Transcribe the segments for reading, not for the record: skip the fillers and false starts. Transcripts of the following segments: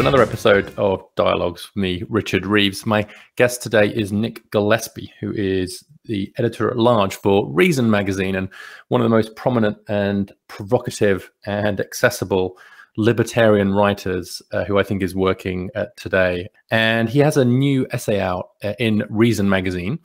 to another episode of Dialogues from the Richard Reeves. My guest today is Nick Gillespie, who is the editor-at-large for Reason Magazine and one of the most prominent and provocative and accessible libertarian writers who I think is working today. And he has a new essay out in Reason Magazine,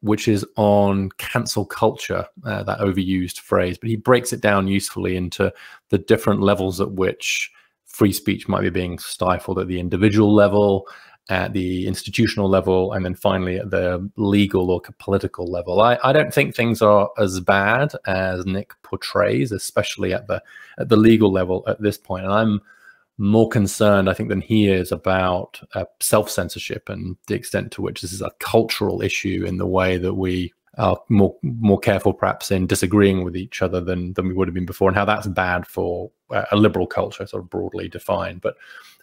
which is on cancel culture, that overused phrase, but he breaks it down usefully into the different levels at which free speech might be being stifled at the individual level, at the institutional level, and then finally at the legal or political level. I don't think things are as bad as Nick portrays, especially at the legal level at this point. And I'm more concerned, I think, than he is about self-censorship and the extent to which this is a cultural issue in the way that we are more careful perhaps in disagreeing with each other than we would have been before, and how that's bad for a liberal culture, sort of broadly defined. But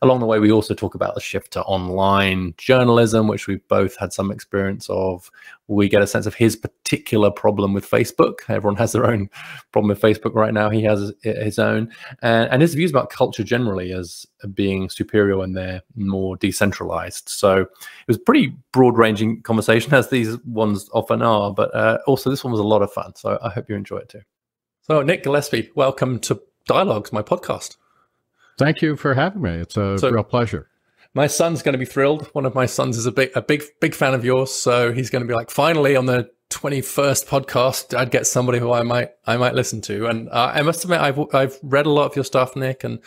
along the way, we also talk about the shift to online journalism, which we've both had some experience of. We get a sense of his particular problem with Facebook. Everyone has their own problem with Facebook right now. He has his own. And his views about culture generally as being superior when they're more decentralized. So it was a pretty broad-ranging conversation, as these ones often are. But also, this one was a lot of fun. So I hope you enjoy it too. So Nick Gillespie, welcome to Dialogues, my podcast. Thank you for having me. It's a real pleasure. My son's going to be thrilled. One of my sons is a big fan of yours, so he's going to be like, finally, on the 21st podcast, I'd get somebody who I might listen to. And I must admit, I've read a lot of your stuff, Nick, and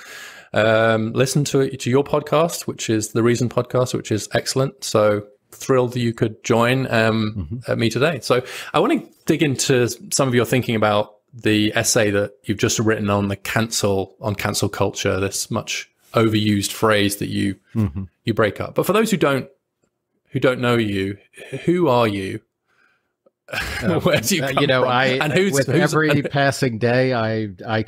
listened to your podcast, which is the Reason podcast, which is excellent. So thrilled that you could join me today. So I want to dig into some of your thinking about the essay that you've just written on cancel culture, this much overused phrase that you you break up. But for those who don't know you, who are you? Where do you come from? Every passing day, I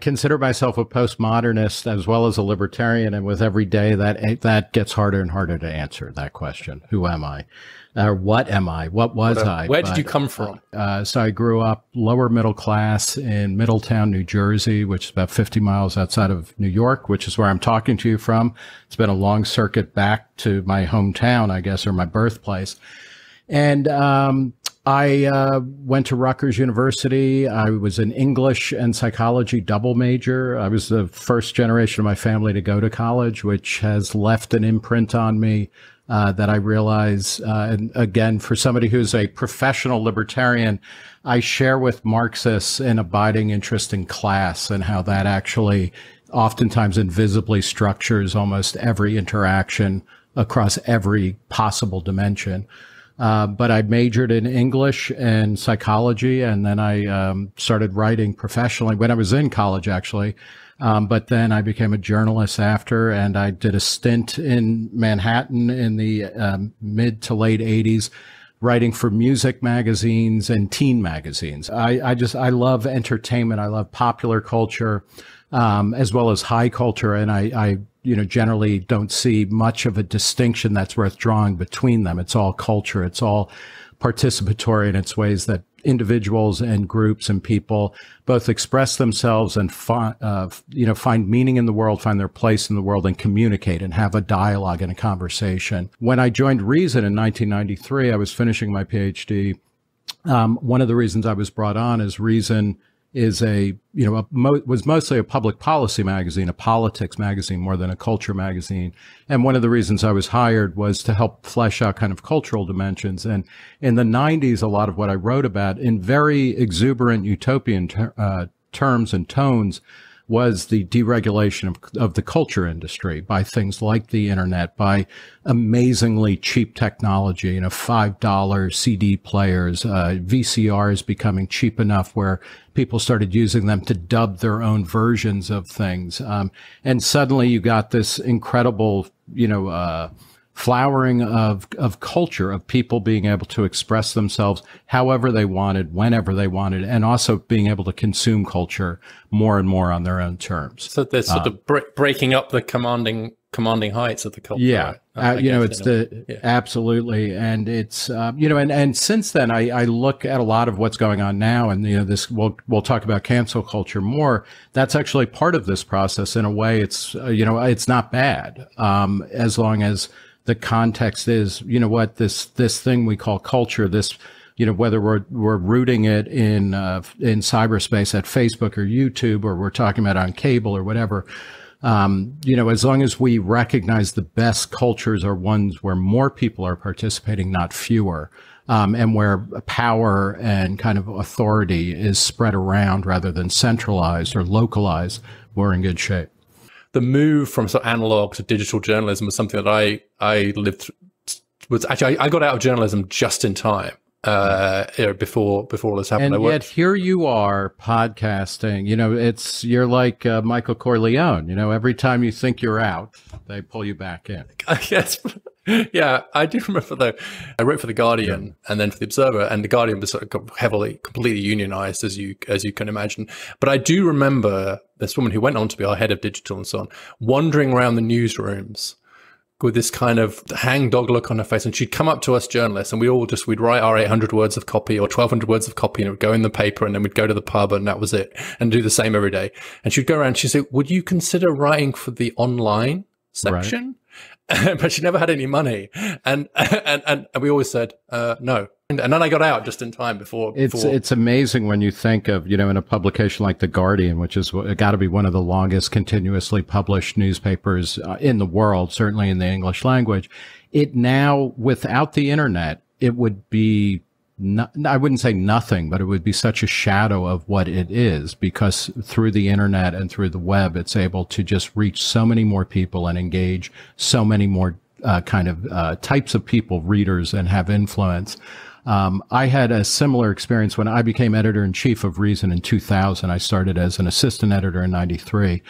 consider myself a postmodernist as well as a libertarian, and with every day that gets harder and harder to answer that question. Who am I? What am I? What was I? Where did you come from? So I grew up lower middle class in Middletown, New Jersey, which is about 50 miles outside of New York, which is where I'm talking to you from. It's been a long circuit back to my hometown, I guess, or my birthplace. And I went to Rutgers University. I was an English and psychology double major. I was the first generation of my family to go to college, which has left an imprint on me that I realize, and again, for somebody who's a professional libertarian, I share with Marxists an abiding interest in class and how that actually oftentimes invisibly structures almost every interaction across every possible dimension. But I majored in English and psychology, and then I started writing professionally when I was in college, actually. But then I became a journalist after, and I did a stint in Manhattan in the mid to late 80s, writing for music magazines and teen magazines. I love entertainment. I love popular culture, as well as high culture, and I generally don't see much of a distinction that's worth drawing between them. It's all culture. It's all participatory in its ways that individuals and groups and people both express themselves and find meaning in the world, find their place in the world, and communicate and have a dialogue and a conversation. When I joined Reason in 1993, I was finishing my PhD. One of the reasons I was brought on is Reason is was mostly a public policy magazine, a politics magazine more than a culture magazine. And one of the reasons I was hired was to help flesh out kind of cultural dimensions. And in the 90s, a lot of what I wrote about in very exuberant utopian terms and tones was the deregulation of the culture industry by things like the internet, by amazingly cheap technology, $5 CD players, VCRs becoming cheap enough where people started using them to dub their own versions of things. And suddenly you got this incredible, flowering of culture, of people being able to express themselves however they wanted, whenever they wanted, and also being able to consume culture more and more on their own terms. So they're sort of breaking up the commanding commanding heights at the culture. Yeah, you know, it's the, yeah. Absolutely. And it's, you know, and since then, I look at a lot of what's going on now, and, you know, this, we'll talk about cancel culture more. That's actually part of this process. In a way, it's, you know, it's not bad. As long as the context is, you know what, this thing we call culture, this, you know, whether we're rooting it in cyberspace at Facebook or YouTube, or we're talking about on cable or whatever, you know, as long as we recognize the best cultures are ones where more people are participating, not fewer, and where power and kind of authority is spread around rather than centralized or localized, we're in good shape. The move from sort of analog to digital journalism was something that I lived through. Was actually, I got out of journalism just in time. Before this happened. And yet here you are podcasting, you know, it's, you're like Michael Corleone, you know, every time you think you're out, they pull you back in. Yes. Yeah. I do remember though, I wrote for The Guardian, yeah. And then for The Observer, and The Guardian was sort of heavily, completely unionized, as you can imagine. But I do remember this woman who went on to be our head of digital and so on, wandering around the newsrooms with this kind of hangdog look on her face. And she'd come up to us journalists, and we all just, we'd write our 800 words of copy or 1200 words of copy, and it would go in the paper, and then we'd go to the pub, and that was it, and do the same every day. And she'd go around, she'd say, would you consider writing for the online section? Right. But she never had any money. And we always said, no. And then I got out just in time before. It's amazing when you think of, you know, in a publication like The Guardian, which is got to be one of the longest continuously published newspapers in the world, certainly in the English language. It now, without the internet, it would be, I wouldn't say nothing, but it would be such a shadow of what it is, because through the internet and through the web, it's able to just reach so many more people and engage so many more types of people, readers, and have influence. I had a similar experience when I became editor-in-chief of Reason in 2000. I started as an assistant editor in 93,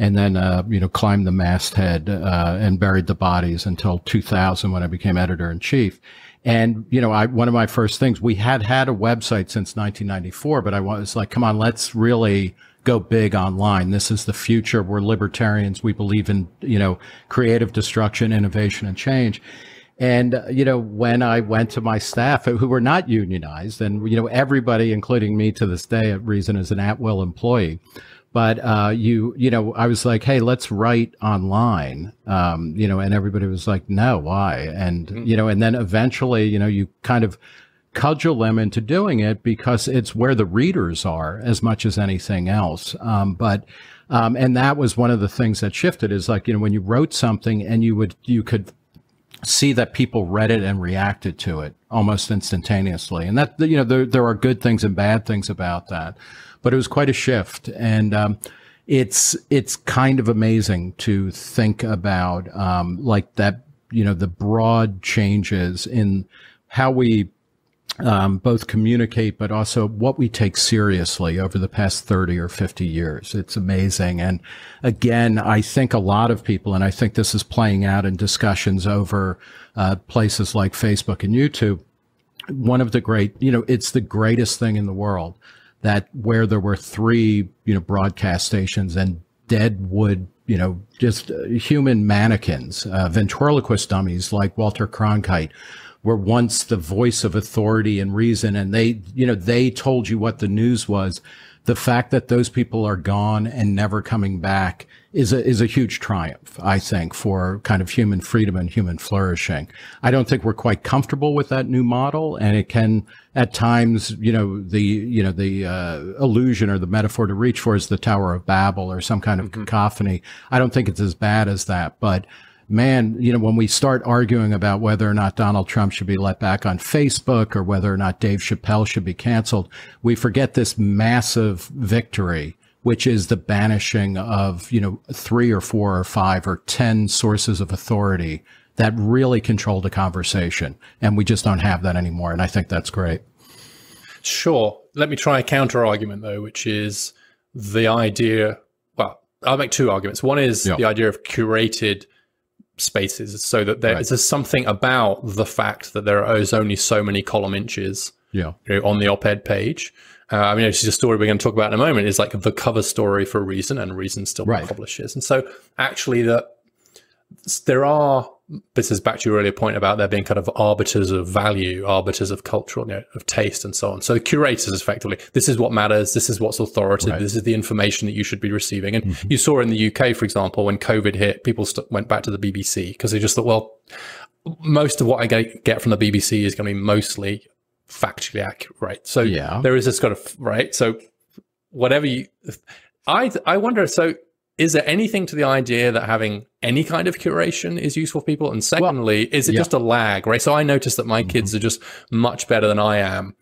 and then, you know, climbed the masthead and buried the bodies until 2000 when I became editor-in-chief. And, you know, one of my first things, we had a website since 1994, but I was like, come on, let's really go big online. This is the future. We're libertarians. We believe in, you know, creative destruction, innovation, and change. And, you know, when I went to my staff who were not unionized, and, you know, everybody, including me to this day at Reason, is an at-will employee. But, you know, I was like, hey, let's write online, you know, and everybody was like, no, why? And, mm-hmm. you know, and then eventually, you know, you kind of cudgel them into doing it because it's where the readers are as much as anything else. And that was one of the things that shifted is like, you know, when you wrote something and you could see that people read it and reacted to it almost instantaneously. And that, you know, there are good things and bad things about that, but it was quite a shift. And, it's kind of amazing to think about, like that, you know, the broad changes in how we, both communicate, but also what we take seriously over the past 30 or 50 years. It's amazing. And again, I think a lot of people, and I think this is playing out in discussions over places like Facebook and YouTube, one of the great, you know, it's the greatest thing in the world that where there were three, you know, broadcast stations and dead wood, you know, just human mannequins, ventriloquist dummies like Walter Cronkite, were once the voice of authority and reason, and they, you know, they told you what the news was. The fact that those people are gone and never coming back is a huge triumph, I think, for kind of human freedom and human flourishing. I don't think we're quite comfortable with that new model, and it can at times, you know, the illusion or the metaphor to reach for is the Tower of Babel or some kind of mm-hmm. cacophony. I don't think it's as bad as that, but man, you know, when we start arguing about whether or not Donald Trump should be let back on Facebook or whether or not Dave Chappelle should be canceled, we forget this massive victory, which is the banishing of, you know, 3 or 4 or 5 or 10 sources of authority that really control the conversation. And we just don't have that anymore. And I think that's great. Sure. Let me try a counter argument, though, which is the idea. Well, I'll make two arguments. One is the idea of curated spaces, so that there is something about the fact that there are only so many column inches you know, on the op-ed page. I mean, it's just a story we're going to talk about in a moment. Is like the cover story for Reason, and Reason still publishes. And so actually there are, this is back to your earlier point about there being kind of arbiters of value, arbiters of cultural, you know, of taste and so on. So curators, effectively, this is what matters. This is what's authoritative. Right. This is the information that you should be receiving. And you saw in the UK, for example, when COVID hit, people went back to the BBC because they just thought, well, most of what I get from the BBC is going to be mostly factually accurate. Right? So there is this kind of, right? So whatever you, I wonder, so is there anything to the idea that having any kind of curation is useful for people? And secondly, well, is it just a lag, right? So I noticed that my kids are just much better than I am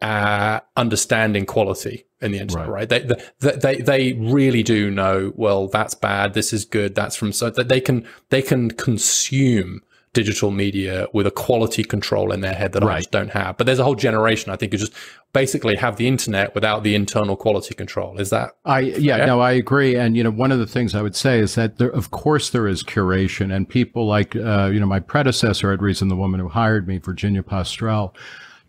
at understanding quality in the internet, right? They really do know, well, that's bad, this is good, that's from, so that they can consume digital media with a quality control in their head that I just don't have. But there's a whole generation, I think, who just basically have the internet without the internal quality control. Is that? No, I agree. And, you know, one of the things I would say is that there, of course, there is curation, and people like, you know, my predecessor at Reason, the woman who hired me, Virginia Postrel,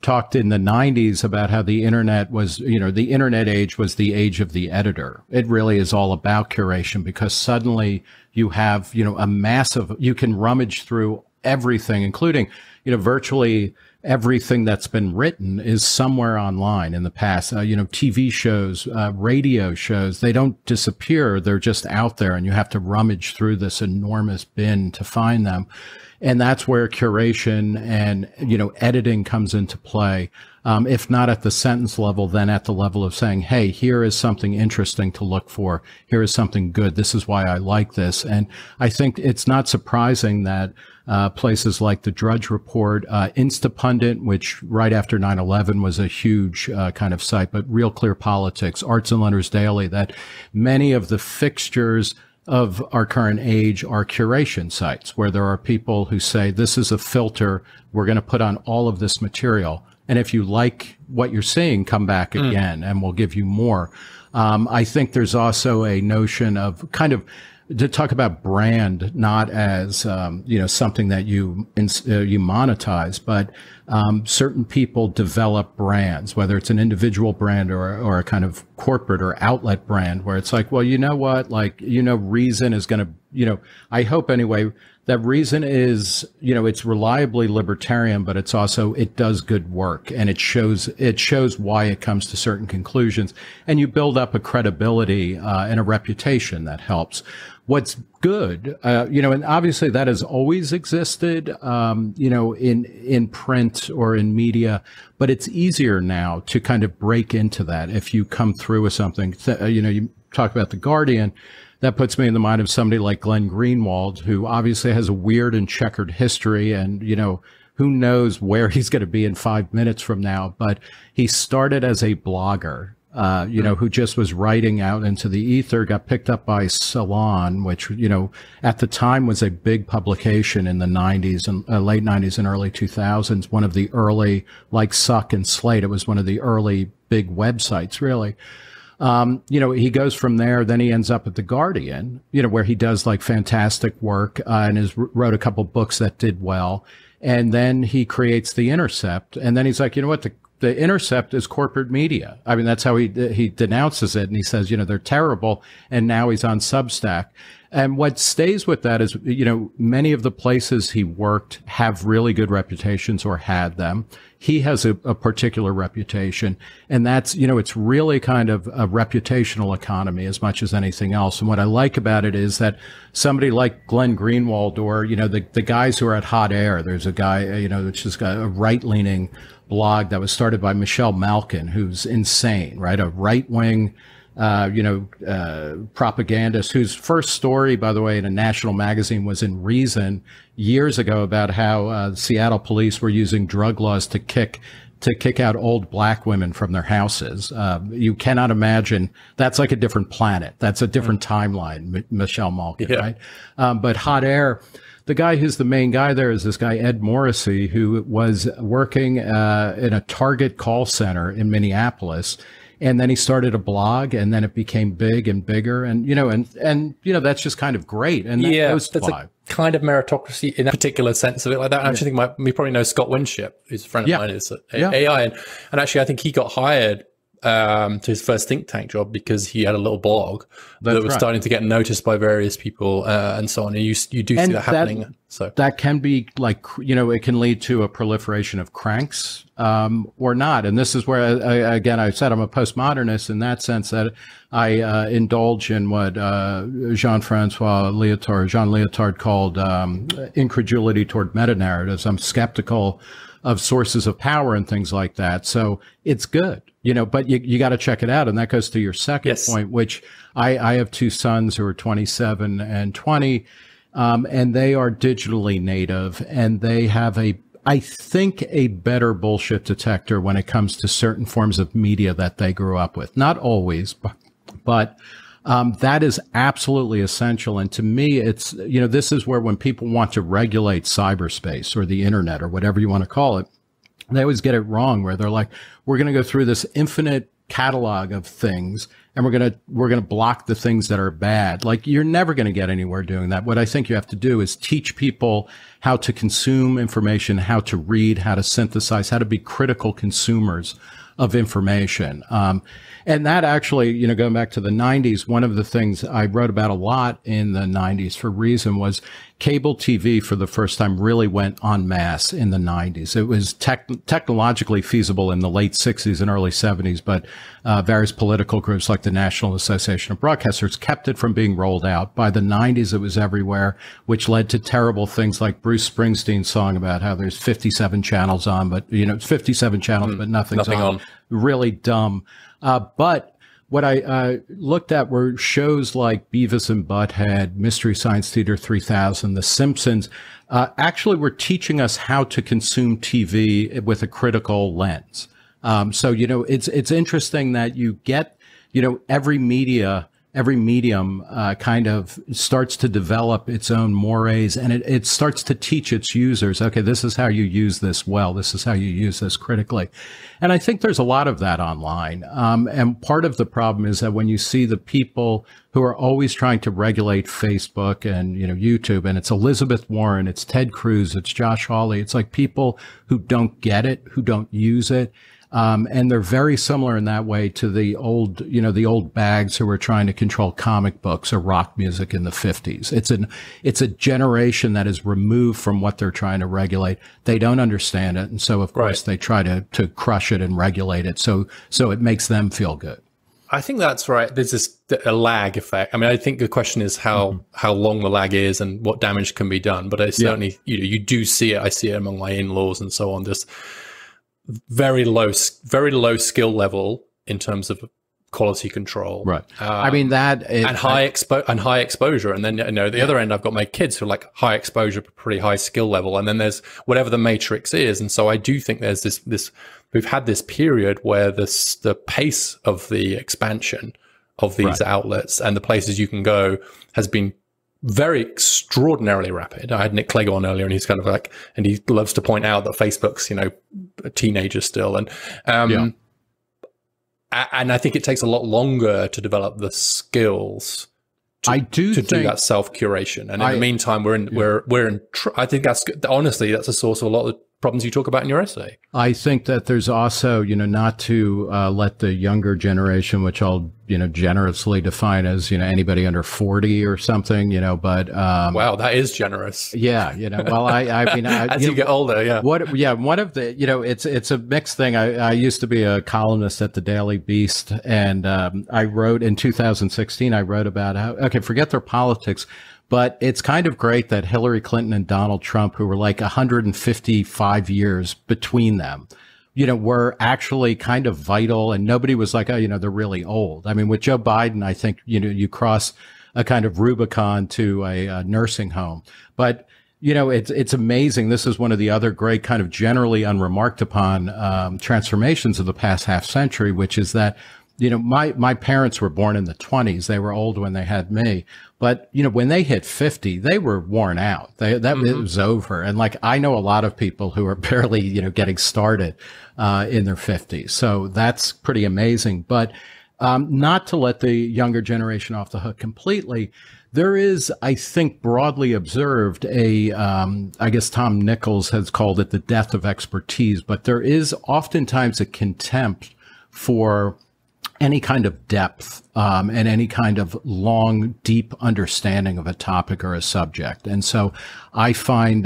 talked in the 90s about how the internet was, you know, the internet age was the age of the editor. It really is all about curation, because suddenly you have, you know, a massive, you can rummage through everything, including, you know, virtually everything that's been written is somewhere online in the past. You know, TV shows, radio shows, they don't disappear. They're just out there, and you have to rummage through this enormous bin to find them. And that's where curation and, you know, editing comes into play. If not at the sentence level, then at the level of saying, hey, here is something interesting to look for. Here is something good. This is why I like this. And I think it's not surprising that places like the Drudge Report, Instapundit, which right after 9/11 was a huge kind of site, but Real Clear Politics, Arts and Letters Daily, that many of the fixtures of our current age are curation sites, where there are people who say, this is a filter, we're going to put on all of this material, and if you like what you're seeing, come back again and we'll give you more. I think there's also a notion of kind of, to talk about brand, not as, you know, something that you monetize, but certain people develop brands, whether it's an individual brand or a kind of corporate or outlet brand, where it's like, well, you know what, like, you know, Reason is going to, you know, I hope anyway, that Reason is, you know, it's reliably libertarian, but it's also, it does good work, and it shows why it comes to certain conclusions, and you build up a credibility and a reputation that helps. What's good, you know, and obviously that has always existed, you know, in print or in media, but it's easier now to kind of break into that if you come through with something. You know, you talk about The Guardian. That puts me in the mind of somebody like Glenn Greenwald, who obviously has a weird and checkered history, and, you know, who knows where he's going to be in 5 minutes from now. But he started as a blogger, you know, who just was writing out into the ether, got picked up by Salon, which, you know, at the time was a big publication in the 90s and late 90s and early 2000s. One of the early, like Suck and Slate, it was one of the early big websites, really. You know, he goes from there, then he ends up at The Guardian, you know, where he does like fantastic work and has wrote a couple books that did well. And then he creates The Intercept. And then he's like, you know what, The Intercept is corporate media. I mean, that's how he denounces it. And he says, you know, they're terrible. And now he's on Substack. And what stays with that is, you know, many of the places he worked have really good reputations or had them. He has a particular reputation. And that's, you know, it's really kind of a reputational economy as much as anything else. And what I like about it is that somebody like Glenn Greenwald, or, you know, the guys who are at Hot Air, there's a guy, you know, which is a right-leaning blog that was started by Michelle Malkin, who's insane, right? A right-wing, you know, propagandist, whose first story, by the way, in a national magazine was in Reason years ago about how Seattle police were using drug laws to kick out old black women from their houses. You cannot imagine. That's like a different planet. That's a different timeline, Michelle Malkin, right? But Hot Air, the guy who's the main guy there is this guy, Ed Morrissey, who was working in a Target call center in Minneapolis. And then he started a blog, and then it became big and bigger. And, you know, that's just kind of great. And that's a kind of meritocracy in that particular sense of it, like that. I actually think we probably know Scott Winship, who's a friend of mine, is at AI. And actually, I think he got hired to his first think tank job because he had a little blog that was starting to get noticed by various people and so on. And you do see that happening. So that can be like, you know, it can lead to a proliferation of cranks or not. And this is where, again, I said I'm a postmodernist in that sense that I indulge in what Jean Leotard called incredulity toward meta-narratives. I'm skeptical of sources of power and things like that. So it's good. You know, but you got to check it out. And that goes to your second point, which I have two sons who are 27 and 20, and they are digitally native. And they have a, I think, a better bullshit detector when it comes to certain forms of media that they grew up with. Not always, but that is absolutely essential. And to me, it's, you know, this is where when people want to regulate cyberspace or the internet or whatever you want to call it, they always get it wrong, where they're like, we're going to go through this infinite catalog of things and we're going to block the things that are bad. Like, you're never going to get anywhere doing that. What I think you have to do is teach people how to consume information, how to read, how to synthesize, how to be critical consumers of information. And that actually, you know, going back to the 90s, one of the things I wrote about a lot in the 90s for Reason was cable TV for the first time really went en masse in the 90s. It was technologically feasible in the late 60s and early 70s, but various political groups like the National Association of Broadcasters kept it from being rolled out. By the 90s, it was everywhere, which led to terrible things like Bruce Springsteen's song about how there's 57 channels on, but, you know, 57 channels, but nothing on. Really dumb. But what I looked at were shows like Beavis and Butthead, Mystery Science Theater 3000, The Simpsons, actually were teaching us how to consume TV with a critical lens. So, you know, it's interesting that you get, you know, every medium kind of starts to develop its own mores, and it starts to teach its users, okay, this is how you use this well, this is how you use this critically. And I think there's a lot of that online. And part of the problem is that when you see the people who are always trying to regulate Facebook and, you know, YouTube, and it's Elizabeth Warren, it's Ted Cruz, it's Josh Hawley, it's like people who don't get it, who don't use it. And they're very similar in that way to the old, you know, the old bags who were trying to control comic books or rock music in the 50s. It's a generation that is removed from what they're trying to regulate. They don't understand it. And so, of course, they try to crush it and regulate it. So it makes them feel good. I think that's right. There's a lag effect. I mean, I think the question is how long the lag is and what damage can be done. But I certainly, you know, you do see it. I see it among my in-laws and so on. Just very low skill level in terms of quality control, right? I mean, high exposure, and then, you know, the other end, I've got my kids who are like high exposure but pretty high skill level, and then there's whatever the matrix is. And so I do think there's this we've had this period where the pace of the expansion of these outlets and the places you can go has been very extraordinarily rapid. I had Nick Clegg on earlier, and he's kind of like, and he loves to point out that Facebook's, you know, a teenager still. And and I think it takes a lot longer to develop the skills to do that self-curation. And in the meantime, I think that's, honestly, that's a source of a lot of problems you talk about in your essay. I think that there's also, you know, not to let the younger generation, which I'll, you know, generously define as, you know, anybody under 40 or something, you know, but wow, that is generous. Yeah, you know, well, I mean, as you get older, one of the, you know, it's a mixed thing. I used to be a columnist at the Daily Beast, and I wrote in 2016. I wrote about how, okay, forget their politics. But it's kind of great that Hillary Clinton and Donald Trump, who were like 155 years between them, you know, were actually kind of vital, and nobody was like, oh, you know, they're really old. I mean, with Joe Biden, I think, you know, you cross a kind of Rubicon to a nursing home. But, you know, it's amazing. This is one of the other great kind of generally unremarked upon transformations of the past half century, which is that, you know, my parents were born in the 20s. They were old when they had me. But, you know, when they hit 50, they were worn out. It was over. And like, I know a lot of people who are barely, you know, getting started in their 50s. So that's pretty amazing. But not to let the younger generation off the hook completely, there is, I think, broadly observed a, I guess Tom Nichols has called it the death of expertise, but there is oftentimes a contempt for any kind of depth and any kind of long, deep understanding of a topic or a subject. And so I find,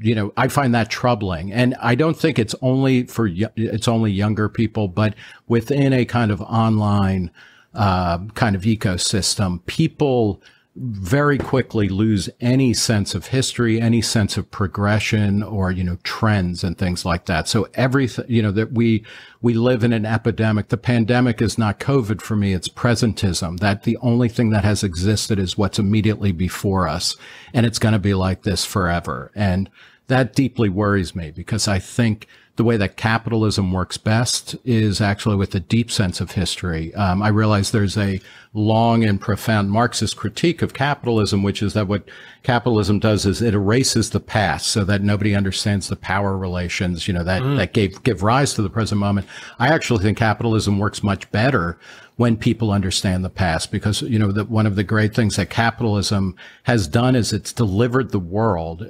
you know, I find that troubling. And I don't think it's only for, it's only younger people, but within a kind of online kind of ecosystem, people very quickly lose any sense of history, any sense of progression, or, you know, trends and things like that. So everything, you know, that we live in an epidemic. The pandemic is not COVID for me, it's presentism, that the only thing that has existed is what's immediately before us. And it's going to be like this forever. And that deeply worries me, because I think the way that capitalism works best is actually with a deep sense of history. I realize there's a long and profound Marxist critique of capitalism, which is that what capitalism does is it erases the past so that nobody understands the power relations, you know, that, that give rise to the present moment. I actually think capitalism works much better when people understand the past, because, you know, that one of the great things that capitalism has done is it's delivered the world,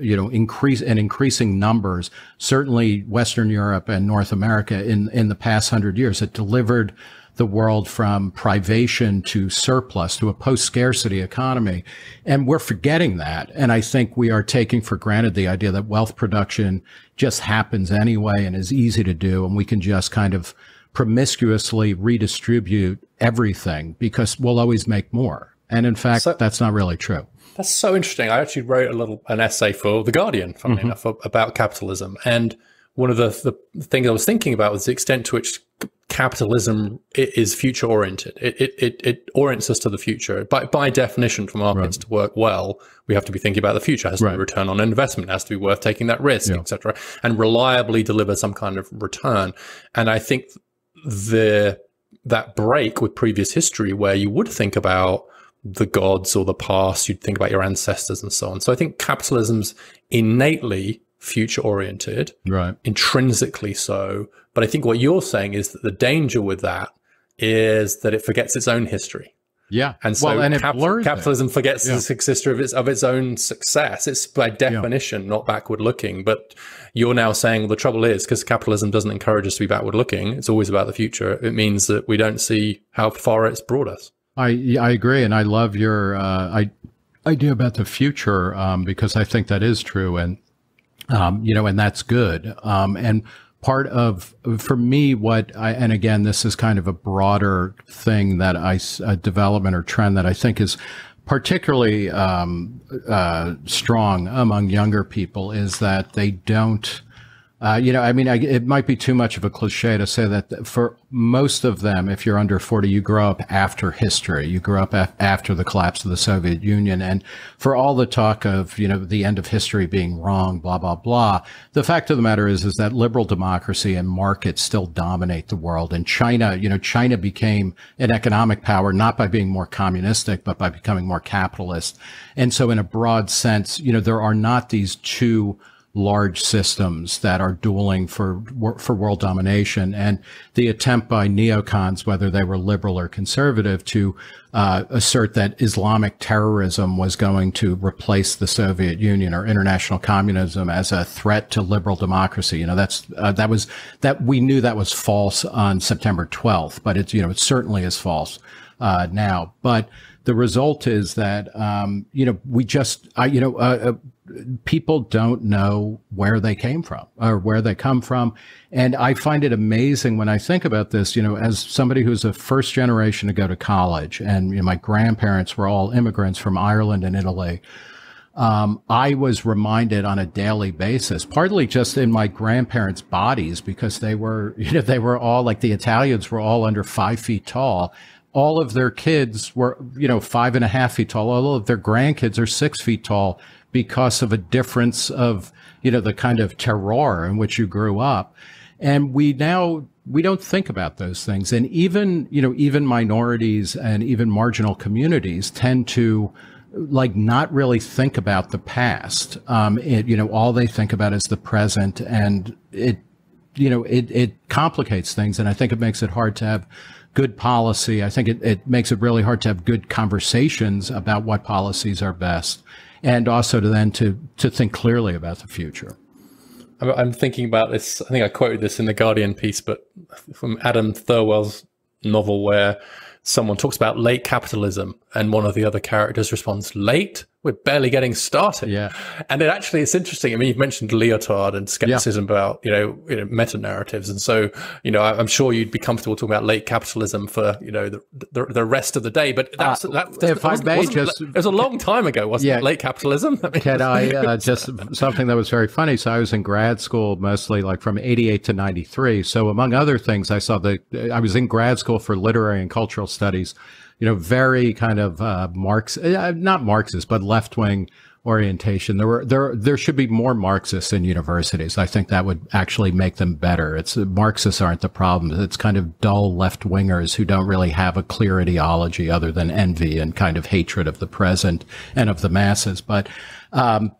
you know, increasing numbers, certainly Western Europe and North America in the past 100 years. It delivered the world from privation to surplus to a post-scarcity economy. And we're forgetting that. And I think we are taking for granted the idea that wealth production just happens anyway and is easy to do, and we can just kind of promiscuously redistribute everything because we'll always make more. And in fact, that's not really true. That's so interesting. I actually wrote an essay for The Guardian, funnily enough, about capitalism. And one of the things I was thinking about was the extent to which capitalism is future oriented. It orients us to the future. By definition, for markets to work well, we have to be thinking about the future. It has to be a return on investment. It has to be worth taking that risk, etc., and reliably deliver some kind of return. And I think that break with previous history, where you would think about the gods or the past, you'd think about your ancestors and so on. So I think capitalism's innately future oriented, intrinsically so. But I think what you're saying is that the danger with that is that it forgets its own history. Yeah. And so capitalism forgets the history of its own success. It's by definition not backward looking. But you're now saying, well, the trouble is, because capitalism doesn't encourage us to be backward looking, it's always about the future, it means that we don't see how far it's brought us. I agree. And I love your idea about the future, because I think that is true. And, you know, and that's good. And part of, for me, what I, and again, this is kind of a broader thing that a development or trend that I think is particularly strong among younger people, is that they don't, you know, I mean, it might be too much of a cliche to say that for most of them, if you're under 40, you grow up after history. You grow up after the collapse of the Soviet Union. And for all the talk of, you know, the end of history being wrong, blah, blah, blah, the fact of the matter is that liberal democracy and markets still dominate the world. And China, you know, China became an economic power, not by being more communistic, but by becoming more capitalist. And so in a broad sense, you know, there are not these two large systems that are dueling for world domination. And the attempt by neocons, whether they were liberal or conservative, to assert that Islamic terrorism was going to replace the Soviet Union or international communism as a threat to liberal democracy. You know, that's, that we knew that was false on September 12th, but it's, you know, it certainly is false now. But the result is that, you know, we just, you know, people don't know where they came from or where they come from. And I find it amazing when I think about this, you know, as somebody who's a first generation to go to college, and you know, my grandparents were all immigrants from Ireland and Italy. I was reminded on a daily basis, partly just in my grandparents' bodies, because they were, you know, they were all, like the Italians were all under 5 feet tall. All of their kids were, you know, 5.5 feet tall. All of their grandkids are 6 feet tall, because of a difference of, you know, the kind of terroir in which you grew up. And we don't think about those things. And even, you know, even minorities and even marginal communities tend to, like, not really think about the past. You know, all they think about is the present, and it, you know, it complicates things. And I think it makes it hard to have good policy. I think it makes it really hard to have good conversations about what policies are best, and also to then to think clearly about the future. I'm thinking about this. I think I quoted this in the Guardian piece, but from Adam Thirlwell's novel, where someone talks about late capitalism, and one of the other characters responds, "Late? We're barely getting started." Yeah, and it actually, it's interesting. I mean, you've mentioned leotard and skepticism about you know meta narratives, and so I'm sure you'd be comfortable talking about late capitalism for the rest of the day. But that's, it was a long time ago, wasn't it? Late capitalism. I mean, can I just something that was very funny? So I was in grad school mostly, like from '88 to '93. So among other things, I saw that I was in grad school for literary and cultural studies. You know, very kind of not Marxist, but left-wing orientation. There should be more Marxists in universities. I think that would actually make them better. It's Marxists aren't the problem. It's kind of dull left-wingers who don't really have a clear ideology other than envy and kind of hatred of the present and of the masses. But so,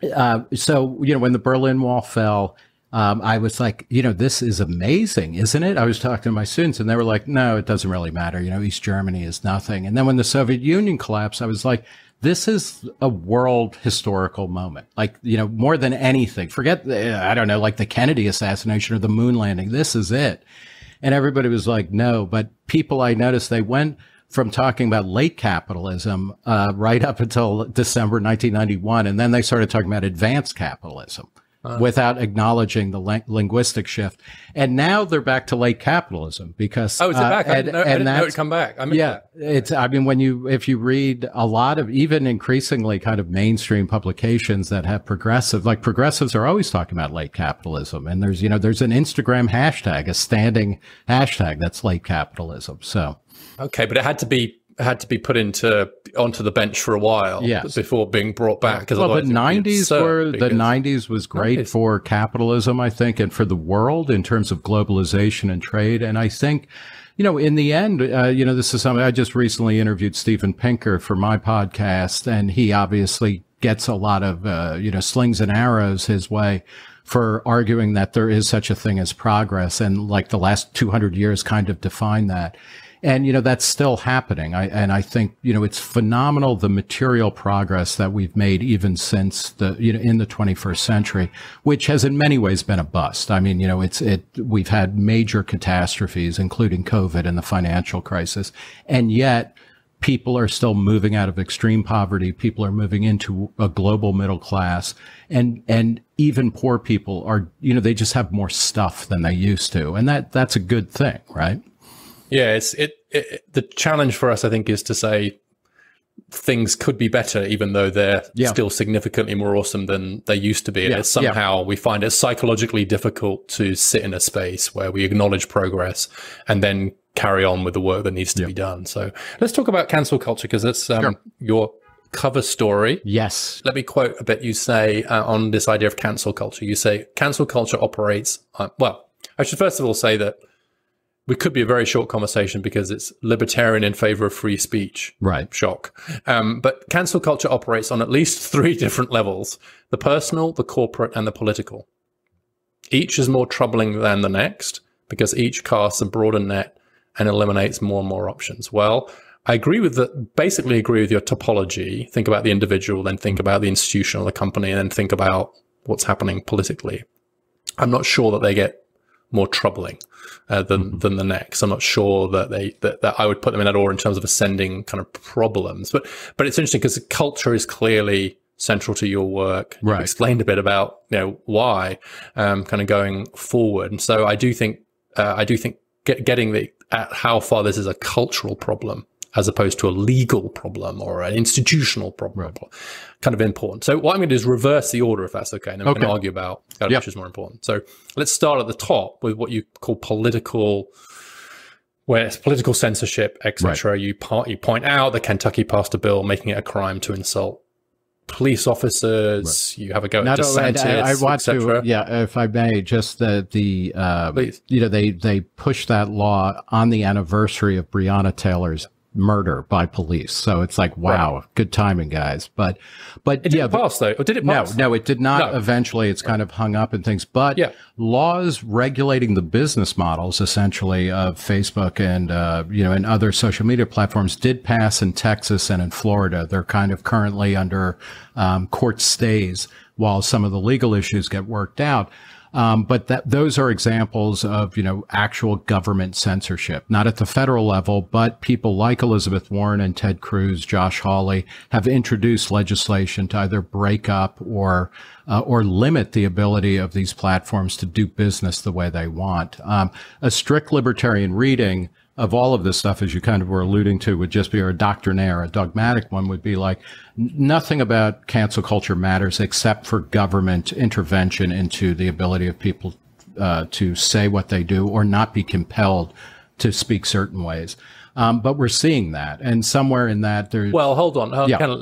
you know, when the Berlin Wall fell, I was like, you know, this is amazing, isn't it? I was talking to my students and they were like, no, it doesn't really matter. You know, East Germany is nothing. And then when the Soviet Union collapsed, I was like, this is a world historical moment. Like, you know, more than anything, forget, I don't know, like the Kennedy assassination or the moon landing. This is it. And everybody was like, no, but people, I noticed they went from talking about late capitalism right up until December 1991. And then they started talking about advanced capitalism. Without acknowledging the linguistic shift. And now they're back to late capitalism because oh, it's back. I didn't know it would come back. I mean, if you read a lot of even increasingly kind of mainstream publications that have progressive, like progressives are always talking about late capitalism. And there's, you know, there's an Instagram hashtag, a standing hashtag that's late capitalism. So. Okay. But it had to be, put onto the bench for a while before being brought back. Well, the 90s were the 90s was great for capitalism, I think, and for the world in terms of globalization and trade. And I think, you know, in the end, you know, this is something I just recently interviewed Steven Pinker for my podcast, and he obviously gets a lot of you know, slings and arrows his way for arguing that there is such a thing as progress, and like the last 200 years kind of define that. And, you know, that's still happening. And I think, you know, it's phenomenal, the material progress that we've made even since the, you know, in the 21st century, which has in many ways been a bust. I mean, you know, we've had major catastrophes, including COVID and the financial crisis. And yet people are still moving out of extreme poverty. People are moving into a global middle class, and even poor people are, you know, they just have more stuff than they used to. And that's a good thing, right? Yeah, the challenge for us, I think, is to say things could be better, even though they're still significantly more awesome than they used to be. And somehow we find it psychologically difficult to sit in a space where we acknowledge progress and then carry on with the work that needs to be done. So let's talk about cancel culture, because that's your cover story. Yes. Let me quote a bit. You say on this idea of cancel culture, you say cancel culture operates on, well, I should first of all say that we could be a very short conversation because it's libertarian in favor of free speech. Right. Shock. But cancel culture operates on at least three different levels: the personal, the corporate, and the political. Each is more troubling than the next because each casts a broader net and eliminates more and more options. Well, I agree with basically agree with your topology. Think about the individual, then think about the institution or the company, and then think about what's happening politically. I'm not sure that they get more troubling than the next. I'm not sure that I would put them in at all in terms of ascending kind of problems. But it's interesting because culture is clearly central to your work. Right. You explained a bit about, you know, why kind of going forward. And so I do think getting at how far this is a cultural problem as opposed to a legal problem or an institutional problem, kind of important. So what I'm going to do is reverse the order, if that's okay, and then we can argue about which is more important. So let's start at the top with what you call political, where it's political censorship, etc. Right. You point out the Kentucky passed a bill making it a crime to insult police officers. Right. You have a go at dissenters, I want to, if I may, just please. You know, they pushed that law on the anniversary of Breonna Taylor's murder by police. So it's like, wow, good timing, guys. But it didn't pass, though. Or did it pass? No, it did not. No. Eventually, it's kind of hung up in things. But laws regulating the business models, essentially, of Facebook and you know, and other social media platforms did pass in Texas and in Florida. They're kind of currently under court stays. while some of the legal issues get worked out. But those are examples of, actual government censorship, not at the federal level, but people like Elizabeth Warren and Ted Cruz, Josh Hawley have introduced legislation to either break up or limit the ability of these platforms to do business the way they want. A strict libertarian reading of all of this stuff, as you kind of were alluding to, would just be, or a doctrinaire, a dogmatic one would be like, nothing about cancel culture matters except for government intervention into the ability of people to say what they do or not be compelled to speak certain ways. But we're seeing that, and somewhere in that there's... Well, hold on. Yeah.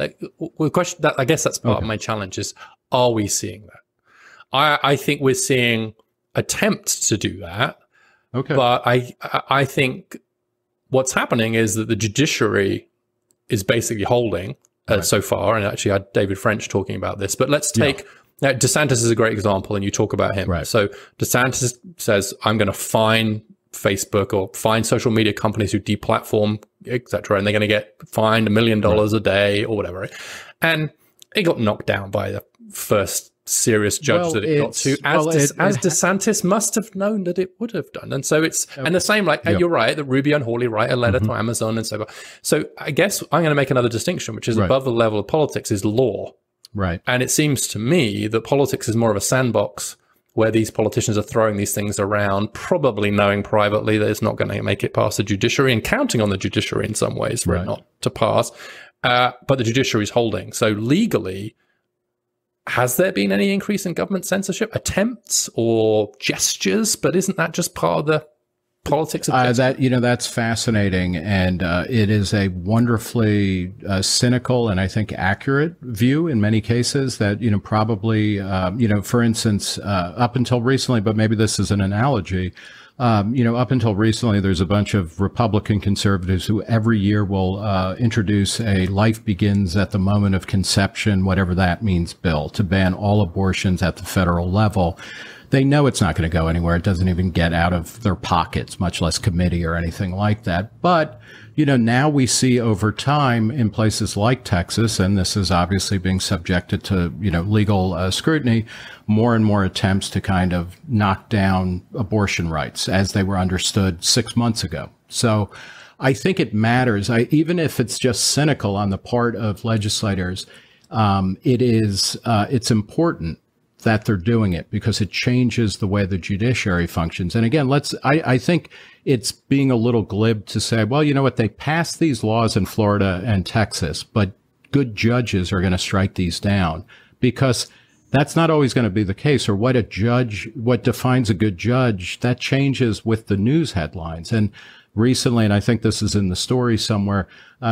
Question that, I guess that's part of my challenge is, are we seeing that? I think we're seeing attempts to do that. Okay. But I think what's happening is that the judiciary is basically holding so far, and actually I had David French talking about this, but let's take DeSantis is a great example, and you talk about him. Right. So DeSantis says, I'm going to fine Facebook or fine social media companies who deplatform, et cetera, and they're going to get fined $1 million a day or whatever. And it got knocked down by the first serious judge that it got to, as DeSantis must have known that it would have done. And so it's, and the same, like, you're right, that Rubio and Hawley write a letter to Amazon and so forth. So I guess I'm going to make another distinction, which is above the level of politics is law. Right. And it seems to me that politics is more of a sandbox where these politicians are throwing these things around, probably knowing privately that it's not going to make it past the judiciary and counting on the judiciary in some ways for it not to pass. But the judiciary is holding. So legally, has there been any increase in government censorship attempts or gestures? But isn't that just part of the politics of that? That's fascinating, and it is a wonderfully cynical and I think accurate view in many cases. That probably for instance, up until recently, but maybe this is an analogy. Up until recently, there's a bunch of Republican conservatives who every year will introduce a life begins at the moment of conception, whatever that means, bill to ban all abortions at the federal level. They know it's not going to go anywhere. It doesn't even get out of their pockets, much less committee or anything like that. But, now we see over time in places like Texas, and this is obviously being subjected to, legal scrutiny, more and more attempts to kind of knock down abortion rights as they were understood 6 months ago. So I think it matters. Even if it's just cynical on the part of legislators, it's important that they're doing it because it changes the way the judiciary functions. And again, I think it's being a little glib to say, well, you know what, they passed these laws in Florida and Texas, but good judges are going to strike these down, because that's not always going to be the case. Or what defines a good judge, that changes with the news headlines. And recently, and I think this is in the story somewhere,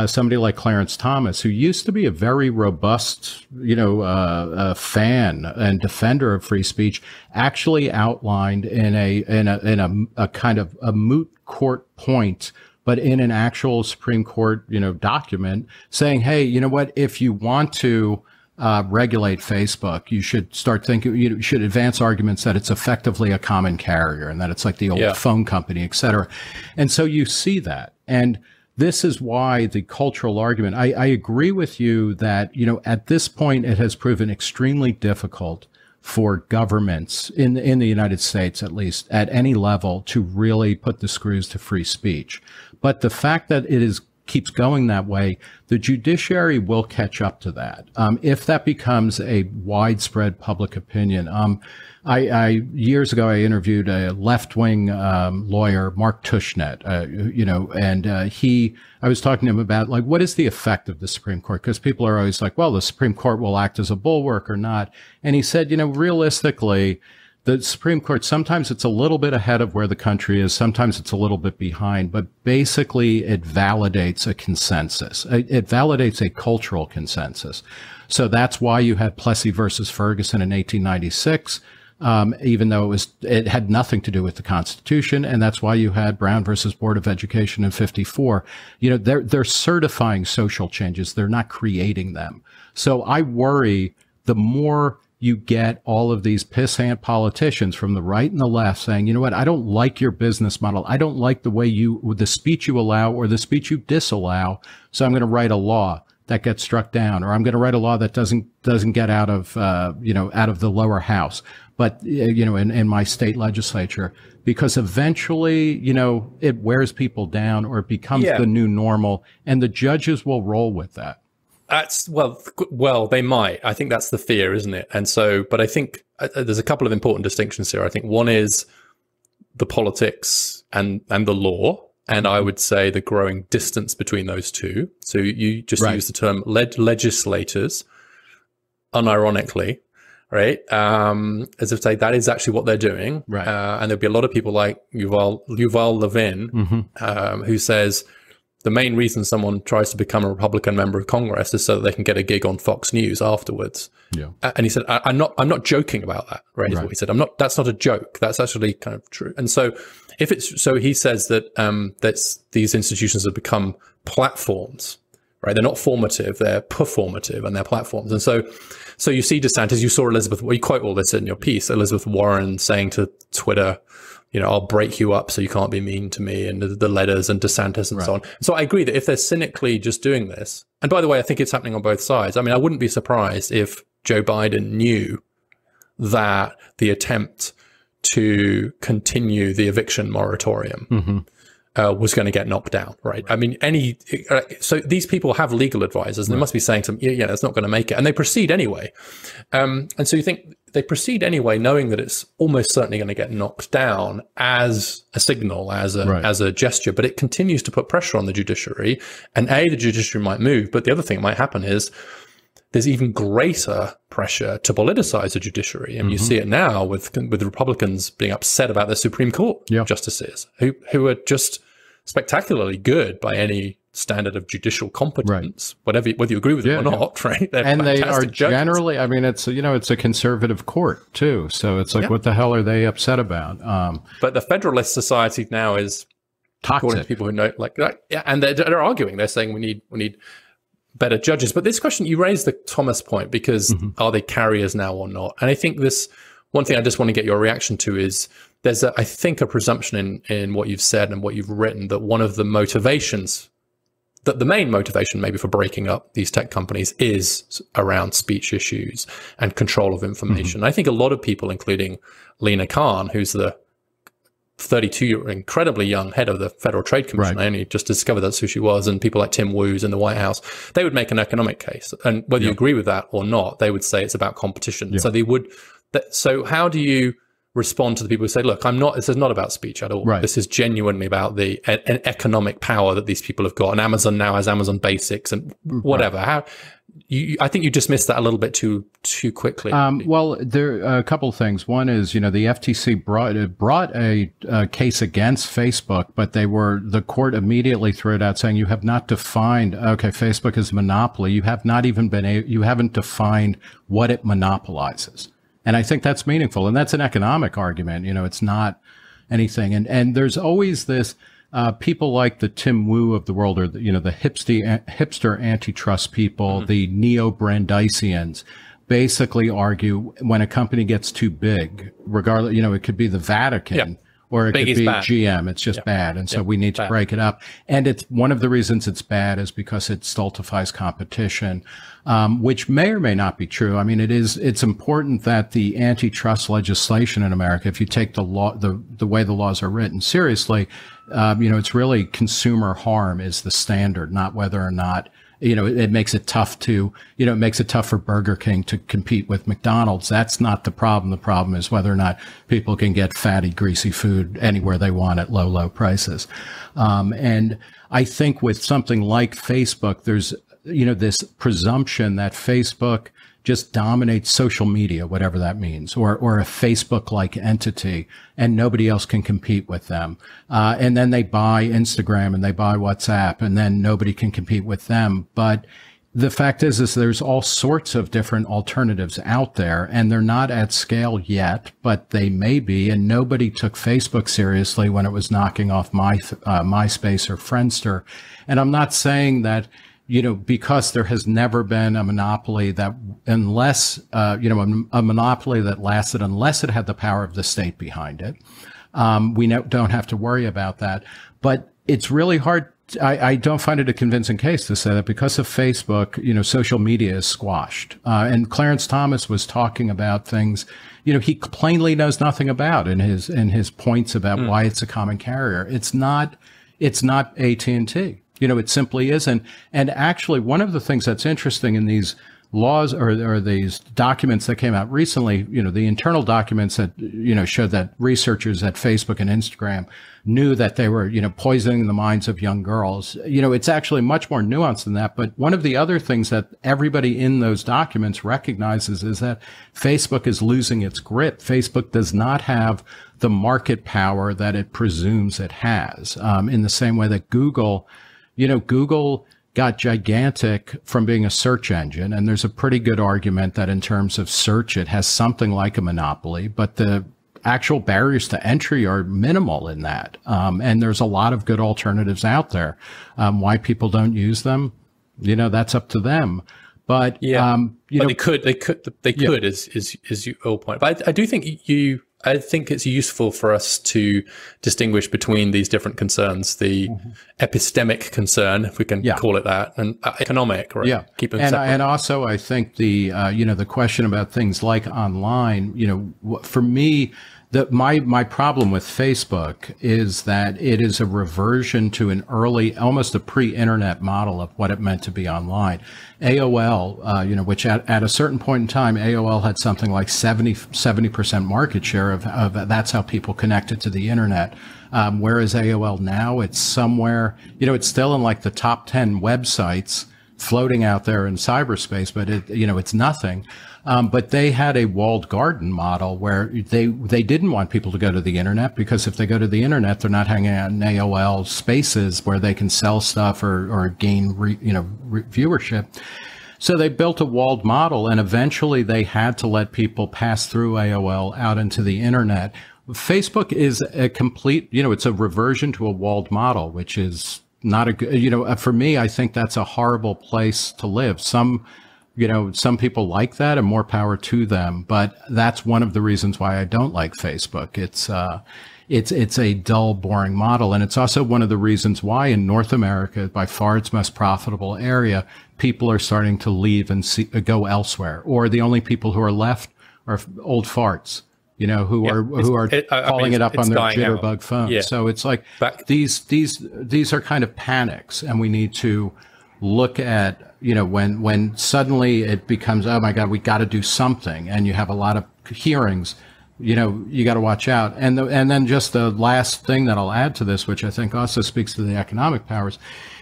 somebody like Clarence Thomas, who used to be a very robust, fan and defender of free speech, actually outlined in a kind of a moot court point, but in an actual Supreme Court, document, saying, hey, you know what, if you want to regulate Facebook, you should start thinking, you should advance arguments that it's effectively a common carrier and that it's like the old phone company, et cetera. And so you see that. And this is why the cultural argument, I agree with you that, at this point, it has proven extremely difficult for governments in the United States, at least at any level, to really put the screws to free speech. But the fact that it is keeps going that way, the judiciary will catch up to that if that becomes a widespread public opinion. I years ago, I interviewed a left-wing lawyer, Mark Tushnet, and I was talking to him about, like, what is the effect of the Supreme Court? Because people are always like, well, the Supreme Court will act as a bulwark or not. And he said, realistically, the Supreme Court, sometimes it's a little bit ahead of where the country is, sometimes it's a little bit behind, but basically it validates a consensus. It validates a cultural consensus. So that's why you had Plessy versus Ferguson in 1896, even though it had nothing to do with the Constitution, and that's why you had Brown versus Board of Education in 54. They're certifying social changes, they're not creating them. So I worry the more you get all of these pissant politicians from the right and the left saying, you know what, I don't like your business model. I don't like the way the speech you allow or the speech you disallow. So I'm going to write a law that gets struck down, or I'm going to write a law that doesn't get out of out of the lower house, but in my state legislature, because eventually it wears people down, or it becomes the new normal, and the judges will roll with that. That's well, they might. I think that's the fear, isn't it? And so, but I think there's a couple of important distinctions here. I think one is the politics and the law. And I would say the growing distance between those two. So you just use the term legislators, unironically, right? As if say that is actually what they're doing. Right. And there'll be a lot of people like Yuval Levin, who says the main reason someone tries to become a Republican member of Congress is so that they can get a gig on Fox News afterwards. Yeah. And he said, I'm not joking about that, right? Is what he said. That's not a joke. That's actually kind of true. And so if it's, so he says that, these institutions have become platforms, right? They're not formative, they're performative, and they're platforms. And so you see DeSantis, you saw Elizabeth, well, you quote all this in your piece, Elizabeth Warren saying to Twitter, I'll break you up so you can't be mean to me, and the letters and DeSantis and so on. So I agree that if they're cynically just doing this, and by the way, I think it's happening on both sides. I mean, I wouldn't be surprised if Joe Biden knew that the attempt to continue the eviction moratorium was going to get knocked down, right? I mean, so these people have legal advisors, and they must be saying to them, yeah, that's not going to make it. And they proceed anyway. And so you think, they proceed anyway, knowing that it's almost certainly going to get knocked down, as a signal, as a gesture, but it continues to put pressure on the judiciary, and the judiciary might move, but the other thing that might happen is there's even greater pressure to politicize the judiciary. And you see it now with Republicans being upset about the Supreme Court justices, who are just spectacularly good by any standard of judicial competence, whether you agree with them or not, right? And they are generally, I mean, it's, it's a conservative court too. So it's like, what the hell are they upset about? But the Federalist Society now is toxic. According to people who know, and they're arguing, they're saying we need better judges. But this question, you raised the Thomas point, because are they carriers now or not? And I think this, one thing I just want to get your reaction to is, there's I think a presumption in what you've said and what you've written that one of the motivations, that the main motivation maybe for breaking up these tech companies is around speech issues and control of information. I think a lot of people, including Lina Khan, who's the 32-year, incredibly young head of the Federal Trade Commission, I only just discovered that's who she was, and people like Tim Wu's in the White House, they would make an economic case. And whether you agree with that or not, they would say it's about competition. So they would, so how do you respond to the people who say, look, this is not about speech at all. This is genuinely about the an economic power that these people have got. And Amazon now has Amazon Basics and whatever. How I think you dismissed that a little bit too quickly. Well, there are a couple of things. One is, the FTC brought a case against Facebook, but the court immediately threw it out, saying you have not defined, okay, Facebook is a monopoly. You have not even you haven't defined what it monopolizes. And I think that's meaningful. And that's an economic argument. It's not anything. And there's always this, people like the Tim Wu of the world, or the hipster antitrust people, the neo-Brandeisians, basically argue when a company gets too big, regardless, it could be the Vatican or it could be GM. It's just bad. And so we need to break it up. And it's one of the reasons it's bad is because it stultifies competition, which may or may not be true. I mean, it's important that the antitrust legislation in America, if you take the law, the way the laws are written seriously, it's really consumer harm is the standard, not whether or not, it makes it tough to, it makes it tough for Burger King to compete with McDonald's. That's not the problem. The problem is whether or not people can get fatty, greasy food anywhere they want at low, low prices. And I think with something like Facebook, there's, this presumption that Facebook just dominates social media, whatever that means, or a Facebook-like entity, and nobody else can compete with them. And then they buy Instagram and they buy WhatsApp, and then nobody can compete with them. But the fact is there's all sorts of different alternatives out there, and they're not at scale yet, but they may be. And nobody took Facebook seriously when it was knocking off MySpace or Friendster. And I'm not saying that, because there has never been a monopoly that a monopoly that lasted unless it had the power of the state behind it. We don't have to worry about that. But it's really hard I don't find it a convincing case to say that because of Facebook, you know, social media is squashed. And Clarence Thomas was talking about things, you know, he plainly knows nothing about in his points about why it's a common carrier. It's not AT&T. You know, it simply isn't. And actually, one of the things that's interesting in these laws or these documents that came out recently, you know, the internal documents that, you know, showed that researchers at Facebook and Instagram knew that they were, you know, poisoning the minds of young girls. You know, it's actually much more nuanced than that. But one of the other things that everybody in those documents recognizes is that Facebook is losing its grip. Facebook does not have the market power that it presumes it has, in the same way that Google, you know, Google got gigantic from being a search engine. And there's a pretty good argument that in terms of search, it has something like a monopoly, but the actual barriers to entry are minimal in that. And there's a lot of good alternatives out there. Why people don't use them, you know, that's up to them. But, yeah. But know, they could, is your whole point. But I do think I think it's useful for us to distinguish between these different concerns, the epistemic concern, if we can call it that, and economic, right? Yeah. Keep them separate. And also, I think the, you know, the question about things like online, you know, for me, my problem with Facebook is that it is a reversion to an early, almost a pre-internet model of what it meant to be online. AOL, you know, which at a certain point in time, AOL had something like 70% market share of that's how people connected to the internet. Whereas AOL now, it's somewhere, you know, it's still in like the top 10 websites floating out there in cyberspace, but it, you know, it's nothing. But they had a walled garden model where they didn't want people to go to the internet, because if they go to the internet, they're not hanging out in AOL spaces where they can sell stuff or gain viewership. So they built a walled model, and eventually they had to let people pass through AOL out into the internet. Facebook is a complete, you know, it's a reversion to a walled model, which is not a good, you know, for me, I think that's a horrible place to live. You know, some people like that, and more power to them. But that's one of the reasons why I don't like Facebook. It's a dull, boring model. And it's also one of the reasons why in North America, by far its most profitable area, people are starting to leave and go elsewhere. Or the only people who are left are old farts, you know, who are calling it up on their jitterbug phone. Yeah. So it's like these are kind of panics, and we need to look at, you know, when suddenly it becomes, oh my God, we got to do something, and you have a lot of hearings, you know, you got to watch out. And then just the last thing that I'll add to this, which I think also speaks to the economic powers,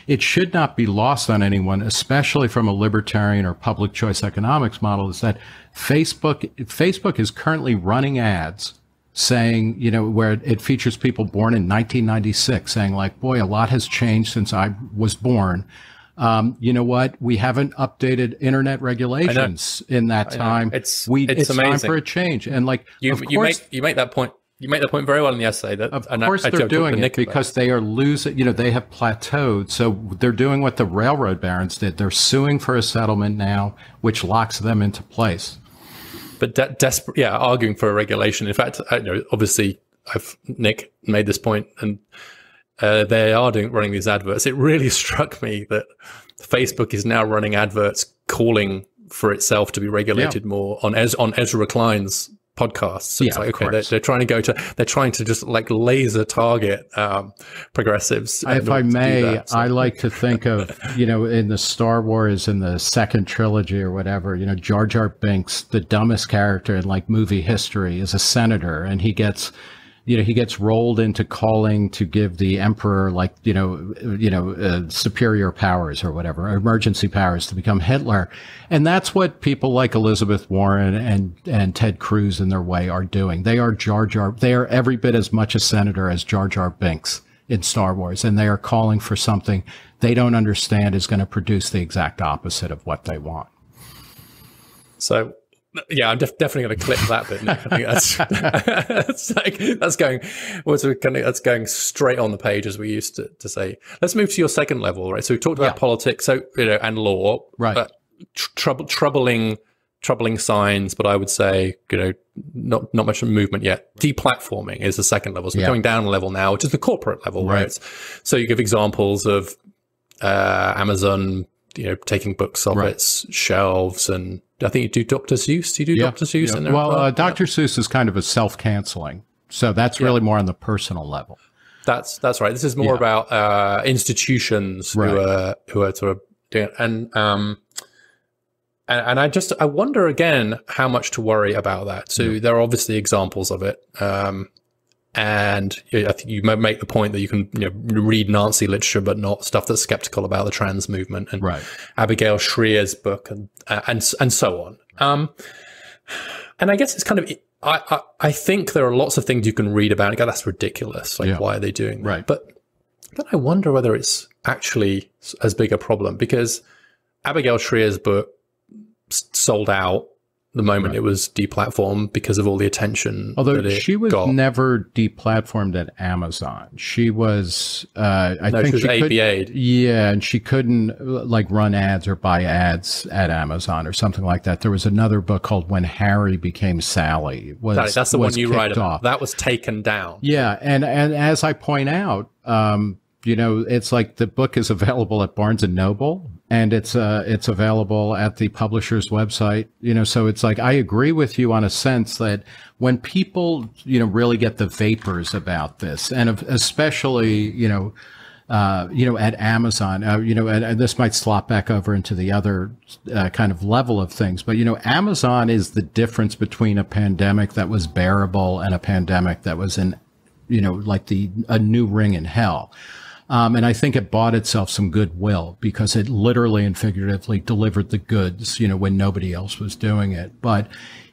it should not be lost on anyone, especially from a libertarian or public choice economics model, is that Facebook is currently running ads saying, you know, where it features people born in 1996 saying like, boy, a lot has changed since I was born. You know what? We haven't updated internet regulations in that time. It's amazing. Time for a change. And like, you make that point. You make that point very well in the essay. Of course, they're doing it because they are losing. You know, they have plateaued. So they're doing what the railroad barons did. They're suing for a settlement now, which locks them into place. But arguing for a regulation. In fact, I know, obviously, Nick made this point, and they are running these adverts. It really struck me that Facebook is now running adverts calling for itself to be regulated more on Ezra Klein's podcast. So it's like, okay, they're trying to just like laser target progressives. If I may, I like to think of, you know, in the Star Wars, in the second trilogy or whatever, you know, Jar Jar Binks, the dumbest character in like movie history, is a senator, and he gets, you know, he gets rolled into calling to give the emperor, like, superior powers or whatever, emergency powers to become Hitler. And that's what people like Elizabeth Warren and Ted Cruz in their way are doing. They are Jar Jar. They are every bit as much a senator as Jar Jar Binks in Star Wars. And they are calling for something they don't understand is going to produce the exact opposite of what they want. So, yeah, I'm definitely going to clip that bit. I think that's going straight on the page, as we used to say. Let's move to your second level, right? So we talked about politics, so, you know, and law, right? Troubling troubling signs, but I would say, you know, not much movement yet. Deplatforming is the second level. So we're going down a level now, which is the corporate level, right? So you give examples of Amazon, you know, taking books off its shelves, and I think you do Dr. Seuss. Do you do Dr. Seuss? Yeah. Well, Dr. Seuss is kind of a self-canceling. So that's really more on the personal level. That's right. This is more about institutions who are sort of doing it. And I wonder again how much to worry about that. So there are obviously examples of it. And I think you make the point that you can read Nazi literature, but not stuff that's skeptical about the trans movement, and Abigail Schreer's book, and so on. And I guess it's kind of, I think there are lots of things you can read about and go, that's ridiculous. Like, why are they doing that? But then I wonder whether it's actually as big a problem, because Abigail Schreer's book sold out the moment it was deplatformed because of all the attention. Although she was never deplatformed at Amazon. She was, I think she was ABA'd. Yeah, and she couldn't like run ads or buy ads at Amazon or something like that. There was another book called When Harry Became Sally. That's the one you write about. That was taken down. Yeah, and as I point out, you know, it's like the book is available at Barnes and Noble, and it's available at the publisher's website. You know, so it's like, I agree with you on a sense that when people, you know, really get the vapors about this, and especially, you know, at Amazon, you know, and this might slop back over into the other kind of level of things, but, you know, Amazon is the difference between a pandemic that was bearable and a pandemic that was in, you know, like a new ring in hell. And I think it bought itself some goodwill because it literally and figuratively delivered the goods, you know, when nobody else was doing it. But